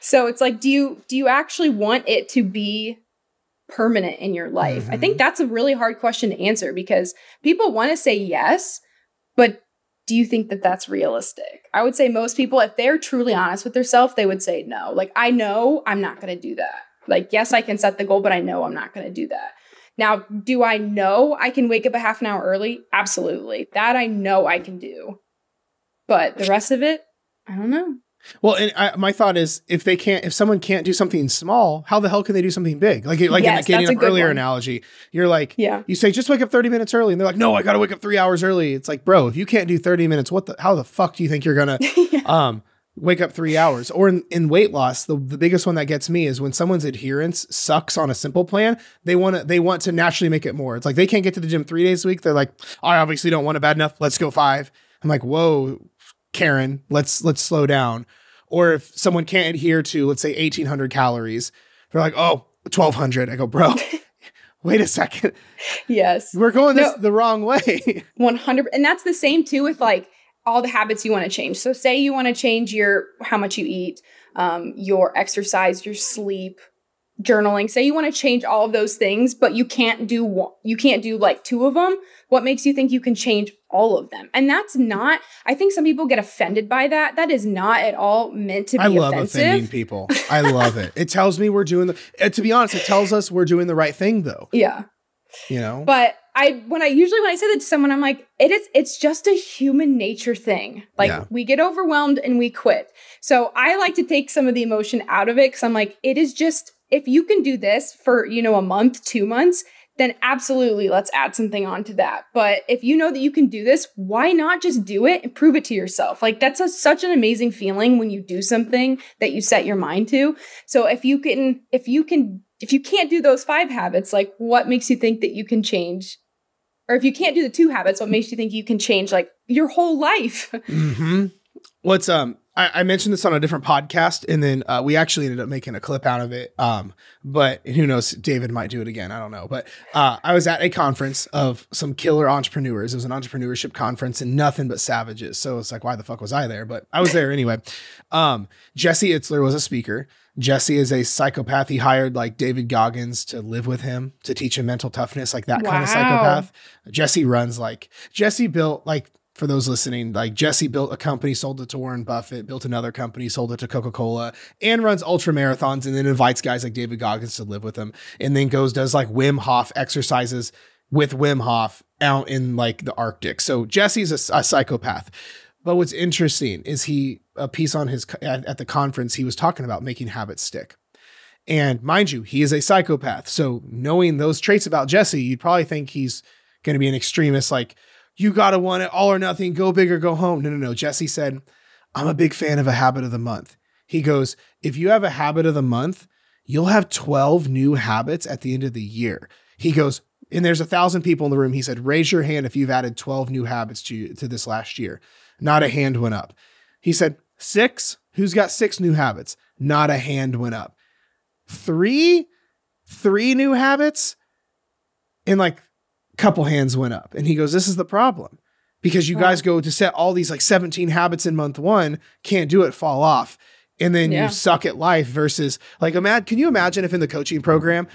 So it's like, do you actually want it to be permanent in your life? I think that's a really hard question to answer, because people want to say yes, but do you think that that's realistic? I would say most people, if they're truly honest with themselves, they would say no. Like, I know I'm not going to do that. Like, yes, I can set the goal, but I know I'm not going to do that. Now, do I know I can wake up a half an hour early? Absolutely. That I know I can do. But the rest of it, I don't know. Well, and my thought is, if someone can't do something small, how the hell can they do something big? Like in the getting up earlier analogy, you're like, you say, just wake up 30 minutes early. And they're like, no, I got to wake up 3 hours early. It's like, bro, if you can't do 30 minutes, how the fuck do you think you're going to, wake up 3 hours? Or in weight loss, the biggest one that gets me is when someone's adherence sucks on a simple plan, they want to naturally make it more. It's like, they can't get to the gym 3 days a week. They're like, I obviously don't want it bad enough. Let's go 5. I'm like, whoa, Karen, let's slow down. Or if someone can't adhere to, let's say 1800 calories, they're like, oh, 1200. I go, bro, wait a second. Yes. We're going the wrong way. 100%. And that's the same too with like all the habits you want to change. So say you want to change how much you eat, your exercise, your sleep, journaling. Say you want to change all of those things, but you can't do like 2 of them. What makes you think you can change all of them? And that's not, I think some people get offended by that. That is not at all meant to be offensive. I love offending people. I love it. It tells me we're doing to be honest, it tells us we're doing the right thing though. Yeah. You know, but when I say that to someone, I'm like, it's just a human nature thing. Like we get overwhelmed and we quit. So I like to take some of the emotion out of it. 'Cause I'm like, it is just, if you can do this for, you know, a month, 2 months, then absolutely let's add something onto that. But if you know that you can do this, why not just do it and prove it to yourself? Like, that's such an amazing feeling when you do something that you set your mind to. So if you can't do those 5 habits, like, what makes you think that you can change? Or if you can't do the 2 habits, what makes you think you can change like your whole life? Mm-hmm. What's I mentioned this on a different podcast, and then we actually ended up making a clip out of it. But who knows? David might do it again. I don't know. But I was at a conference of some killer entrepreneurs. It was an entrepreneurship conference, and nothing but savages. So it's like, why the fuck was I there? But I was there anyway. Jesse Itzler was a speaker. Jesse is a psychopath. He hired like David Goggins to live with him, to teach him mental toughness, like that kind of psychopath. For those listening, like, Jesse built a company, sold it to Warren Buffett, built another company, sold it to Coca-Cola, and runs ultra marathons, and then invites guys like David Goggins to live with him, and then does like Wim Hof exercises with Wim Hof out in like the Arctic. So Jesse's a psychopath. But what's interesting is at the conference, he was talking about making habits stick. And mind you, he is a psychopath. So knowing those traits about Jesse, you'd probably think he's going to be an extremist, like, you got to want it all or nothing. Go big or go home. No. Jesse said, I'm a big fan of a habit of the month. He goes, if you have a habit of the month, you'll have 12 new habits at the end of the year. He goes, and there's 1,000 people in the room. He said, raise your hand if you've added 12 new habits to this last year. Not a hand went up. He said, 6, who's got 6 new habits? Not a hand went up. 3 new habits. And like, couple hands went up. And he goes, this is the problem, because you guys go to set all these like 17 habits in month 1, can't do it, fall off. And then you suck at life versus like, can you imagine if in the coaching program,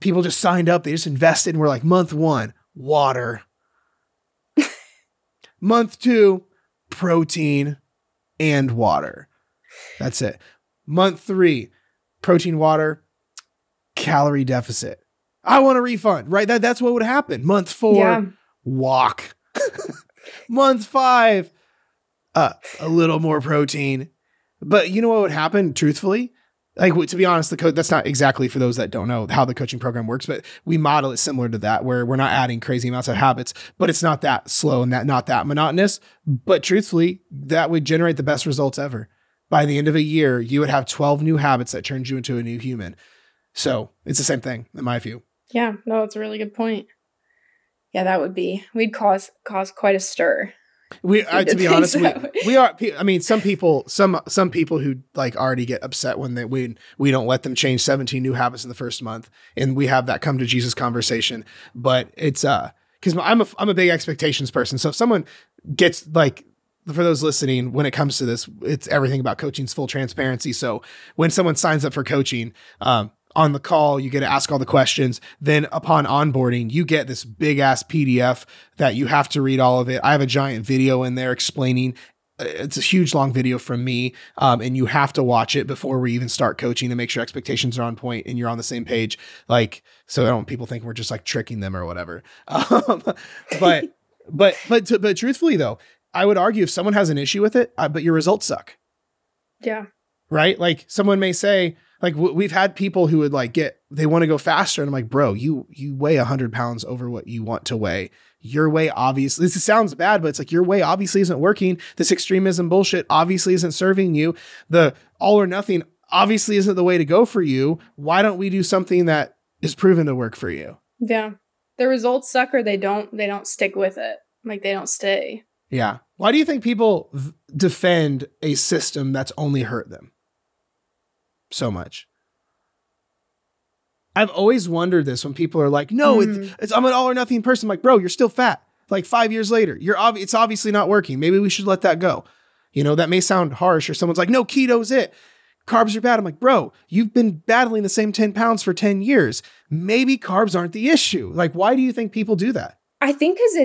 people just signed up, they just invested, and we're like, month 1, water, month 2, protein and water. That's it. Month 3, protein, water, calorie deficit. I want a refund, right? That's what would happen. Month 4, walk. Month 5, a little more protein. But you know what would happen, truthfully? Like, to be honest, that's not exactly, for those that don't know how the coaching program works, but we model it similar to that, where we're not adding crazy amounts of habits, but it's not that slow and not that monotonous. But truthfully, that would generate the best results ever. By the end of a year, you would have 12 new habits that turned you into a new human. So it's the same thing, in my view. Yeah, no, it's a really good point. Yeah, we'd cause quite a stir. To be honest, we are. I mean, some people who like already get upset when we don't let them change 17 new habits in the first month, and we have that come to Jesus conversation. But it's because I'm a big expectations person. So if someone gets like, for those listening, when it comes to this, it's everything about coaching's full transparency. So when someone signs up for coaching, on the call, you get to ask all the questions. Then upon onboarding, you get this big ass PDF that you have to read all of it. I have a giant video in there explaining. It's a huge long video from me. And you have to watch it before we even start coaching to make sure expectations are on point and you're on the same page. Like, so I don't, people think we're just like tricking them or whatever. But truthfully though, I would argue if someone has an issue with it, but your results suck. Yeah. Right. Like someone may say, like we've had people who would like they want to go faster. And I'm like, bro, you weigh 100 pounds over what you want to weigh. Your way, obviously, this sounds bad, but it's like your way obviously isn't working. This extremism bullshit obviously isn't serving you. The all or nothing obviously isn't the way to go for you. Why don't we do something that is proven to work for you? Yeah. The results suck or they don't stick with it. Like they don't stay. Yeah. Why do you think people defend a system that's only hurt them so much? I've always wondered this when people are like, no, I'm an all or nothing person. I'm like, bro, you're still fat. Like 5 years later, it's obviously not working. Maybe we should let that go. You know, that may sound harsh, or someone's like, no, keto's it. Carbs are bad. I'm like, bro, you've been battling the same 10 pounds for 10 years. Maybe carbs aren't the issue. Like, why do you think people do that? I think because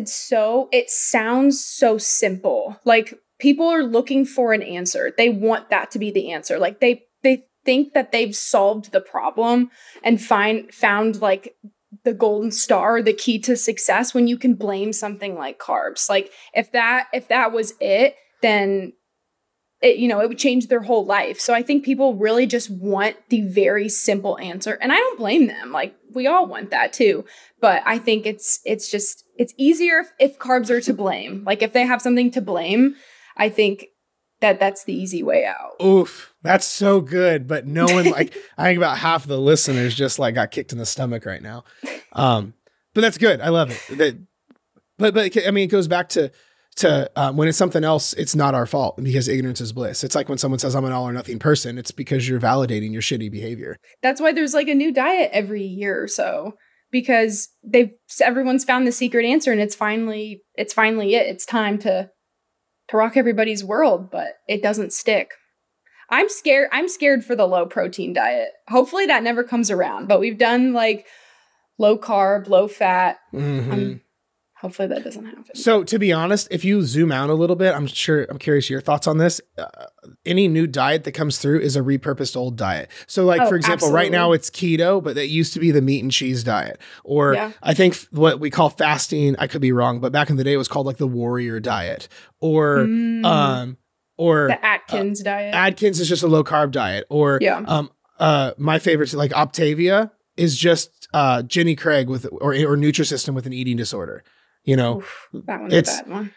it sounds so simple. Like people are looking for an answer. They want that to be the answer. Like they think that they've solved the problem and found like the golden star, the key to success, when you can blame something like carbs. Like if that was it, then it, you know, it would change their whole life. So I think people really just want the very simple answer. And I don't blame them. Like we all want that too. But I think it's easier if carbs are to blame. Like if they have something to blame, I think that's the easy way out. Oof. That's so good. But no one, like I think about half the listeners just like got kicked in the stomach right now. But that's good. I love it. But I mean, it goes back to when it's something else, it's not our fault, because ignorance is bliss. It's like when someone says I'm an all or nothing person, it's because you're validating your shitty behavior. That's why there's like a new diet every year or so, because everyone's found the secret answer, and it's finally it. It's time to rock everybody's world, but it doesn't stick. I'm scared for the low protein diet. Hopefully that never comes around, but we've done like low carb, low fat. Mm-hmm. Hopefully that doesn't happen. So to be honest, if you zoom out a little bit, I'm curious your thoughts on this. Any new diet that comes through is a repurposed old diet. So like, for example, absolutely. Right now it's keto, but that used to be the meat and cheese diet. Or yeah. I think what we call fasting, I could be wrong, but back in the day it was called like the warrior diet, or, the Atkins diet. Atkins is just a low carb diet. Or, yeah. My favorites like Optavia is just, Jenny Craig or Nutrisystem with an eating disorder. You know, oof, that one's a bad one.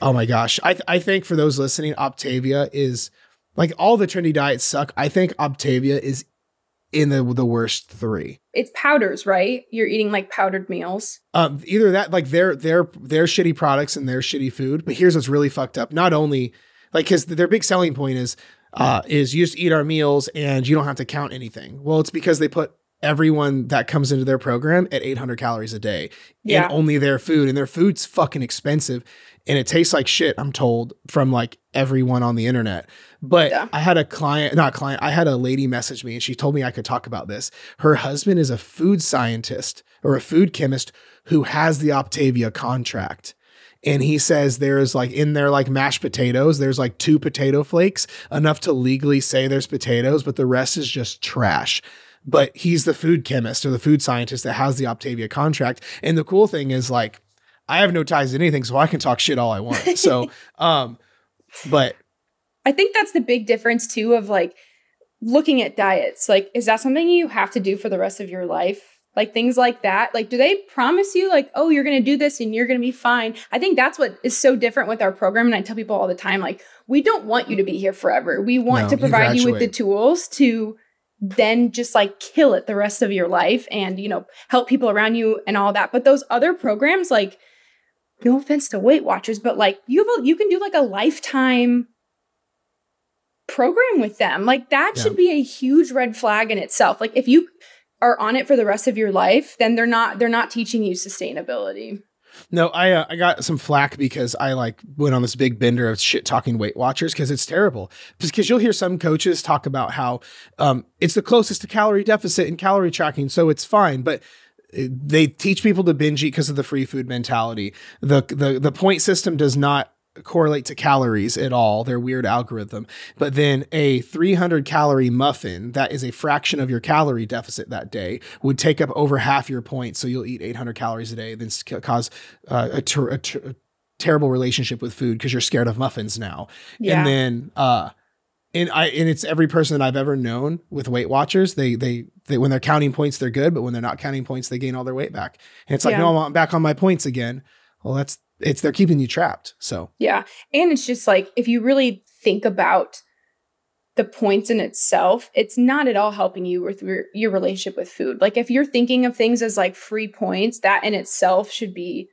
Oh my gosh. I think for those listening, Optavia is like, all the trendy diets suck. I think Optavia is in the worst three. It's powders, right? You're eating like powdered meals. Either that, like their shitty products and their shitty food. But here's what's really fucked up. Not only like, cause their big selling point is you just eat our meals and you don't have to count anything. Well, it's because they put everyone that comes into their program at 800 calories a day, yeah, and only their food, and their food's fucking expensive and it tastes like shit, I'm told from like everyone on the internet. But yeah. I had a lady message me and she told me I could talk about this. Her husband is a food scientist or a food chemist who has the Optavia contract. And he says there's like in there, like mashed potatoes, there's like 2 potato flakes, enough to legally say there's potatoes, but the rest is just trash. But he's the food chemist or the food scientist that has the Optavia contract. And the cool thing is like, I have no ties to anything, so I can talk shit all I want. So, but I think that's the big difference too, of like looking at diets. Like, is that something you have to do for the rest of your life? Like things like that. Like, do they promise you like, oh, you're going to do this and you're going to be fine? I think that's what is so different with our program. And I tell people all the time, like, we don't want you to be here forever. We want to provide you with the tools to then just like kill it the rest of your life and, you know, help people around you and all that. But those other programs, like no offense to Weight Watchers, but like you can do like a lifetime program with them. Like that should be a huge red flag in itself. Like if you are on it for the rest of your life, then they're not teaching you sustainability. No, I got some flack because I like went on this big bender of shit talking Weight Watchers because it's terrible. Because you'll hear some coaches talk about how it's the closest to calorie deficit and calorie tracking, so it's fine. But they teach people to binge eat because of the free food mentality. The point system does not correlate to calories at all. Their weird algorithm. But then a 300 calorie muffin that is a fraction of your calorie deficit that day would take up over half your point. So you'll eat 800 calories a day, then cause a terrible relationship with food because you're scared of muffins now. Yeah. And then, and it's every person that I've ever known with Weight Watchers. They when they're counting points, they're good, but when they're not counting points, they gain all their weight back. And it's like, no, I'm back on my points again. Well, they're keeping you trapped. So yeah. And it's just like, if you really think about the points in itself, it's not at all helping you with your relationship with food. Like if you're thinking of things as like free points, that in itself should be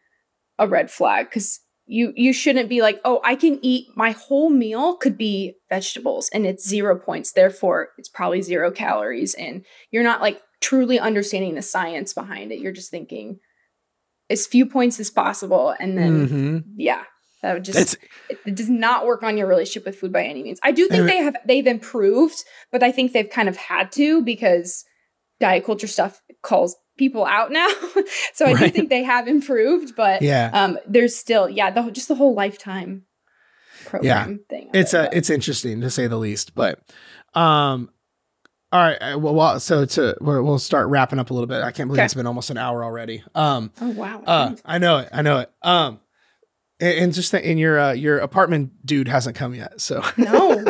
a red flag. Cause you shouldn't be like, oh, I can eat my whole meal could be vegetables and it's 0 points. Therefore it's probably 0 calories. And you're not like truly understanding the science behind it. You're just thinking as few points as possible. And then, that would just, it does not work on your relationship with food by any means. I do think they've improved, but I think they've kind of had to because diet culture stuff calls people out now. So I do think they have improved, but there's still, just the whole lifetime program thing. It's interesting to say the least, but, all right. Well, we'll start wrapping up a little bit. I can't believe it's been almost an hour already. Oh wow! I know it. And just in your apartment, dude hasn't come yet. So no,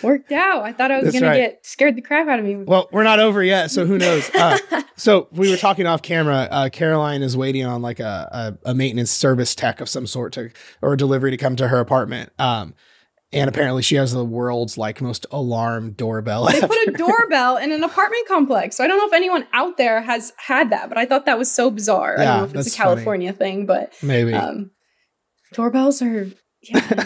worked out. I thought I was get scared the crap out of me. Well, we're not over yet, so who knows? So we were talking off camera. Caroline is waiting on like a maintenance service tech of some sort or a delivery to come to her apartment. And apparently she has the world's like most alarm doorbell. They put a doorbell in an apartment complex. So I don't know if anyone out there has had that, but I thought that was so bizarre. Yeah, I don't know if it's a California thing, but maybe doorbells are an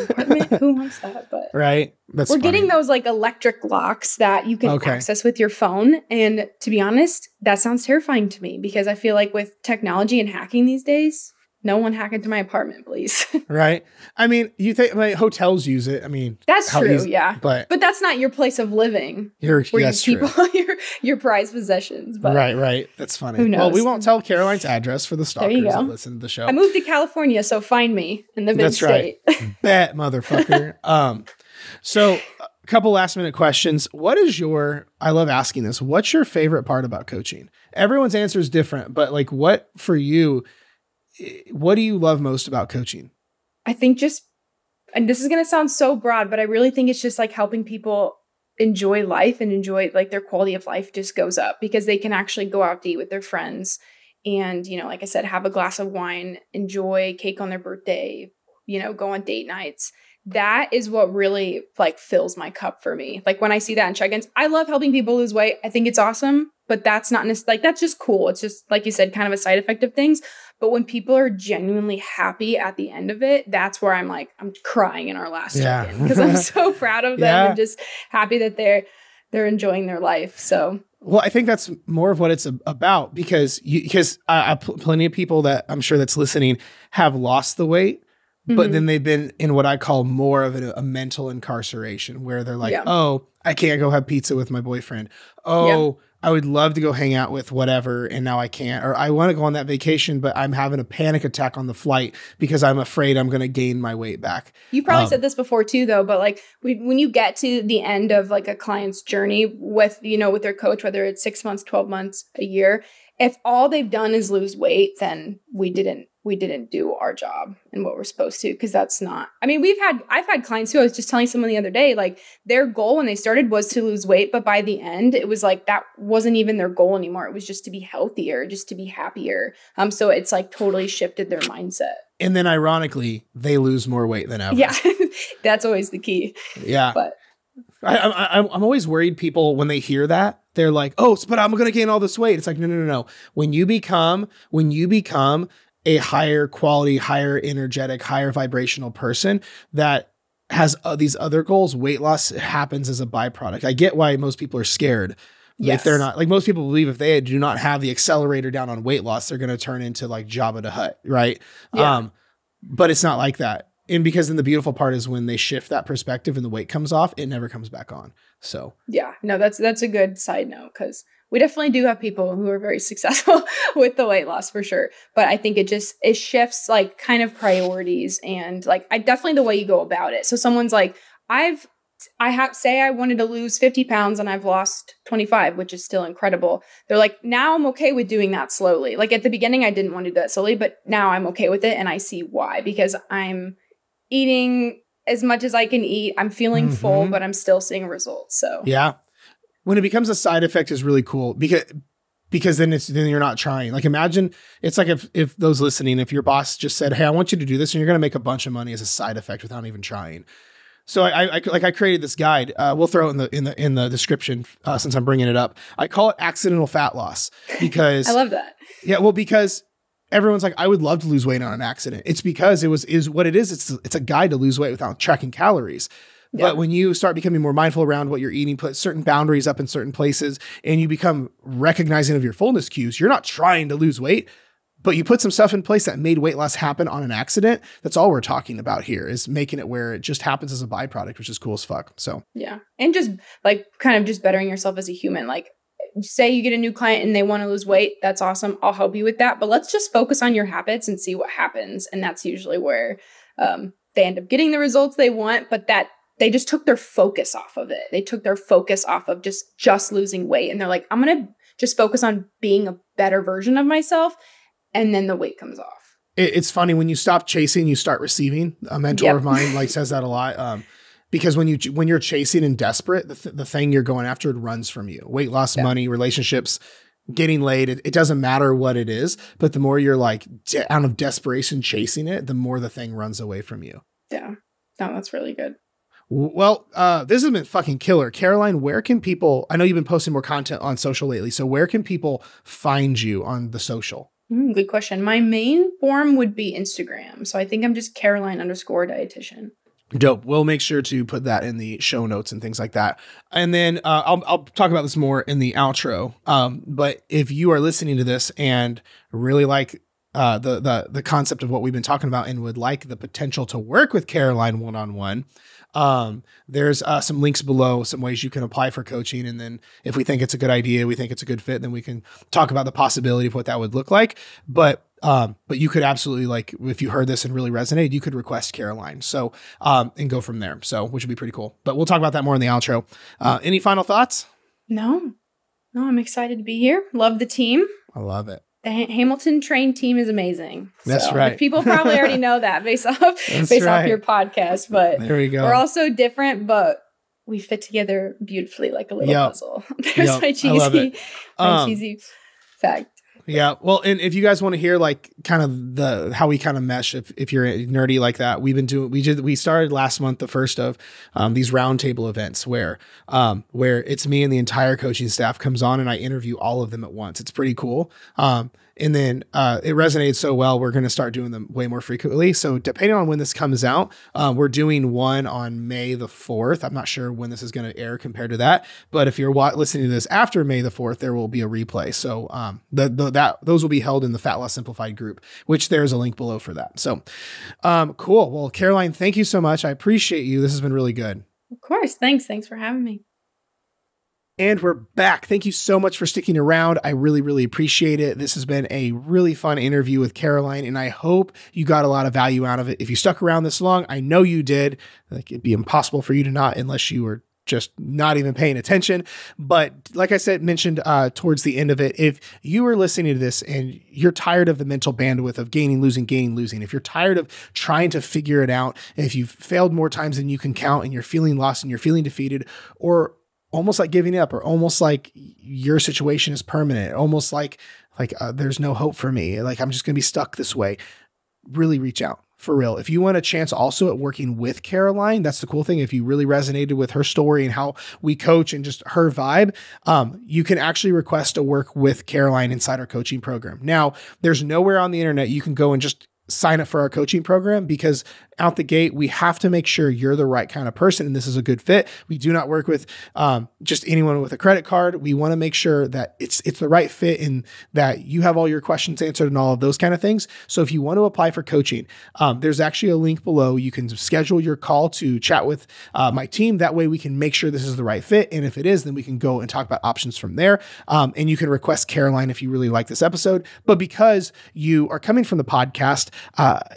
apartment. Who wants that? But right. We're getting those like electric locks that you can access with your phone. And to be honest, that sounds terrifying to me because I feel like with technology and hacking these days, no one hack into my apartment, please. Right. I mean, you think like hotels use it. I mean, that's true. Yeah. But that's not your place of living. Where you keep all your prized possessions. But right. That's funny. Who knows? Well, we won't tell Caroline's address for the stalkers that listen to the show. I moved to California, so find me in the big state. That's right. Bet, motherfucker. So a couple last minute questions. What is I love asking this. What's your favorite part about coaching? Everyone's answer is different, but like what for you, what do you love most about coaching? I think and this is going to sound so broad, but I really think it's just like helping people enjoy life and enjoy like their quality of life just goes up because they can actually go out to eat with their friends and, you know, like I said, have a glass of wine, enjoy cake on their birthday, you know, go on date nights. That is what really like fills my cup for me. Like when I see that in check-ins, I love helping people lose weight. I think it's awesome, but that's not like, that's just cool. It's just like you said, kind of a side effect of things. But when people are genuinely happy at the end of it, that's where I'm like, I'm crying in our last check-in because I'm so proud of them and just happy that they're enjoying their life. So, well, I think that's more of what it's about because plenty of people that I'm sure that's listening have lost the weight. But then they've been in what I call more of a mental incarceration where they're like, oh, I can't go have pizza with my boyfriend. Oh, I would love to go hang out with whatever. And now I can't, or I want to go on that vacation, but I'm having a panic attack on the flight because I'm afraid I'm going to gain my weight back. You probably said this before too, though, but like when you get to the end of like a client's journey with, you know, with their coach, whether it's 6 months, 12 months, a year, if all they've done is lose weight, then we didn't do our job and what we're supposed to, because that's not, I mean, I've had clients who I was just telling someone the other day, like their goal when they started was to lose weight. But by the end, it was like, that wasn't even their goal anymore. It was just to be healthier, just to be happier. So it's like totally shifted their mindset. And then ironically, they lose more weight than ever. Yeah, that's always the key. Yeah. But I'm always worried people when they hear that, they're like, oh, but I'm going to gain all this weight. It's like, no. When you become a higher quality, higher energetic, higher vibrational person that has these other goals. Weight loss happens as a byproduct. I get why most people are scared. Yes. If they're not, like, most people believe if they do not have the accelerator down on weight loss, they're going to turn into like Jabba the Hutt, right? Yeah. But it's not like that. And because then the beautiful part is when they shift that perspective and the weight comes off, it never comes back on. So yeah, no, that's a good side note, because we definitely do have people who are very successful with the weight loss for sure. But I think it shifts like kind of priorities and like definitely the way you go about it. So someone's like, I wanted to lose 50 pounds and I've lost 25, which is still incredible. They're like, now I'm okay with doing that slowly. Like at the beginning, I didn't want to do that slowly, but now I'm okay with it. And I see why, because I'm eating as much as I can eat. I'm feeling full, but I'm still seeing results. So yeah. When it becomes a side effect is really cool because then you're not trying. Like imagine it's like if those listening, if your boss just said, hey, I want you to do this and you're going to make a bunch of money as a side effect without even trying. So I created this guide. We'll throw it in the description since I'm bringing it up. I call it accidental fat loss because I love that. Yeah. Well, because everyone's like, I would love to lose weight on an accident. It's because it is what it is. It's a guide to lose weight without tracking calories. Yeah. But when you start becoming more mindful around what you're eating, put certain boundaries up in certain places, and you become recognizing of your fullness cues, you're not trying to lose weight, but you put some stuff in place that made weight loss happen on an accident. That's all we're talking about here, is making it where it just happens as a byproduct, which is cool as fuck. So yeah. And just like kind of just bettering yourself as a human. Like say you get a new client and they want to lose weight. That's awesome. I'll help you with that. But let's just focus on your habits and see what happens. And that's usually where they end up getting the results they want, but they just took their focus off of it. They took their focus off of just losing weight. And they're like, I'm going to just focus on being a better version of myself. And then the weight comes off. It's funny when you stop chasing, you start receiving. A mentor of mine like says that a lot. Because when you're chasing and desperate, the thing you're going after, it runs from you. Weight loss, money, relationships, getting laid. It doesn't matter what it is. But the more you're like out of desperation chasing it, the more the thing runs away from you. Yeah. No, that's really good. Well, this has been fucking killer. Caroline, where can people, I know you've been posting more content on social lately, so where can people find you on the social? Good question. My main form would be Instagram. So I think I'm just Caroline_dietitian. Dope. We'll make sure to put that in the show notes and things like that. And then I'll talk about this more in the outro. But if you are listening to this and really like the concept of what we've been talking about and would like the potential to work with Caroline one-on-one, there's some links below, some ways you can apply for coaching. And then if we think it's a good idea, we think it's a good fit, then we can talk about the possibility of what that would look like. But you could absolutely, like, if you heard this and really resonated, you could request Caroline. So, and go from there. So, which would be pretty cool, but we'll talk about that more in the outro. Any final thoughts? No, I'm excited to be here. Love the team. I love it. The Hamilton Trained team is amazing. That's so, right. People probably already know that based off your podcast, but there we go. We're all so different, but we fit together beautifully like a little puzzle. There's my cheesy fact. Yeah. Well, and if you guys want to hear like kind of how we kind of mesh, if you're nerdy like that, we started last month, the first of these roundtable events where it's me and the entire coaching staff comes on and I interview all of them at once. It's pretty cool. And then it resonated so well, we're going to start doing them way more frequently. So depending on when this comes out, we're doing one on May the 4th. I'm not sure when this is going to air compared to that, but if you're listening to this after May the 4th, there will be a replay. So those will be held in the Fat Loss Simplified group, which there's a link below for that. So cool. Well, Caroline, thank you so much. I appreciate you. This has been really good. Of course. Thanks. Thanks for having me. And we're back. Thank you so much for sticking around. I really, really appreciate it. This has been a really fun interview with Caroline, and I hope you got a lot of value out of it. If you stuck around this long, I know you did. Like, it'd be impossible for you to not, unless you were just not even paying attention. But like I mentioned towards the end of it, if you are listening to this and you're tired of the mental bandwidth of gaining, losing, if you're tired of trying to figure it out, and if you've failed more times than you can count and you're feeling lost and you're feeling defeated, or almost like giving up, or almost like your situation is permanent, almost like there's no hope for me, like I'm just going to be stuck this way, really reach out. For real. If you want a chance also at working with Caroline, that's the cool thing. If you really resonated with her story and how we coach and just her vibe, you can actually request to work with Caroline inside our coaching program. Now, there's nowhere on the internet you can go and just sign up for our coaching program, because out the gate, we have to make sure you're the right kind of person. And this is a good fit. We do not work with just anyone with a credit card. We want to make sure that it's the right fit and that you have all your questions answered and all of those kind of things. So if you want to apply for coaching, there's actually a link below. You can schedule your call to chat with my team. That way we can make sure this is the right fit. And if it is, then we can go and talk about options from there. And you can request Caroline if you really like this episode, but because you are coming from the podcast,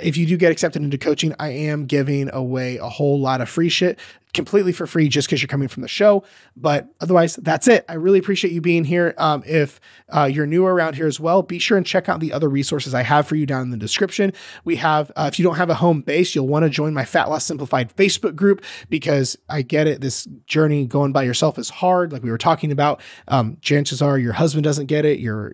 if you do get accepted into coaching, I am giving away a whole lot of free shit completely for free just because you're coming from the show. But otherwise, that's it. I really appreciate you being here. If you're new around here as well, be sure and check out the other resources I have for you down in the description. We have, if you don't have a home base, you'll want to join my Fat Loss Simplified Facebook group, because I get it. This journey going by yourself is hard. Like we were talking about, chances are your husband doesn't get it. Your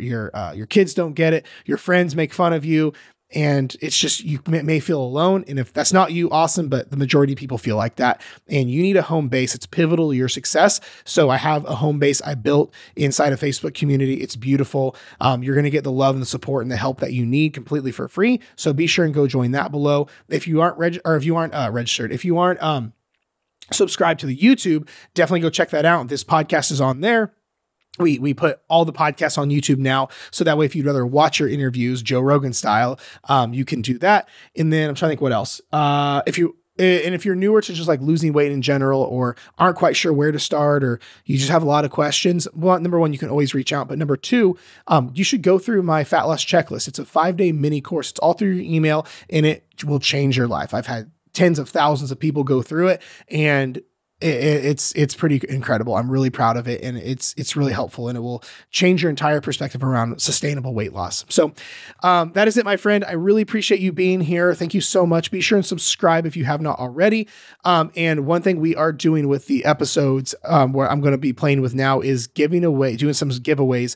kids don't get it. Your friends make fun of you. And it's just, you may feel alone. And if that's not you, awesome. But the majority of people feel like that, and you need a home base. It's pivotal to your success. So I have a home base I built inside a Facebook community. It's beautiful. You're going to get the love and the support and the help that you need completely for free. So be sure and go join that below. If you aren't registered, if you aren't subscribed to the YouTube, definitely go check that out. This podcast is on there. We put all the podcasts on YouTube now. So that way, if you'd rather watch your interviews, Joe Rogan style, you can do that. And then I'm trying to think what else, if you're newer to just like losing weight in general, or aren't quite sure where to start, or you just have a lot of questions. Well, number one, you can always reach out, but number two, you should go through my fat loss checklist. It's a 5-day mini course. It's all through your email and it will change your life. I've had tens of thousands of people go through it, and it's pretty incredible. I'm really proud of it. And it's really helpful, and it will change your entire perspective around sustainable weight loss. So, that is it, my friend. I really appreciate you being here. Thank you so much. Be sure and subscribe if you have not already. And one thing we are doing with the episodes, where I'm going to be playing with now, is doing some giveaways,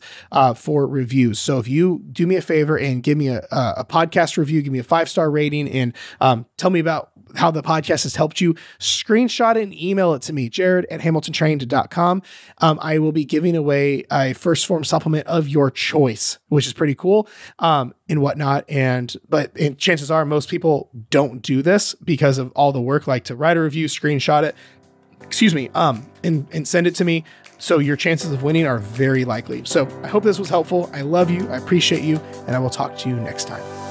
for reviews. So if you do me a favor and give me a podcast review, give me a 5-star rating, and, tell me about how the podcast has helped you, screenshot it and email it to me, jared@hamiltontrained.com. I will be giving away a First Form supplement of your choice, which is pretty cool, and whatnot. But chances are most people don't do this because of all the work, like to write a review, screenshot it, and send it to me. So your chances of winning are very likely. So I hope this was helpful. I love you. I appreciate you. And I will talk to you next time.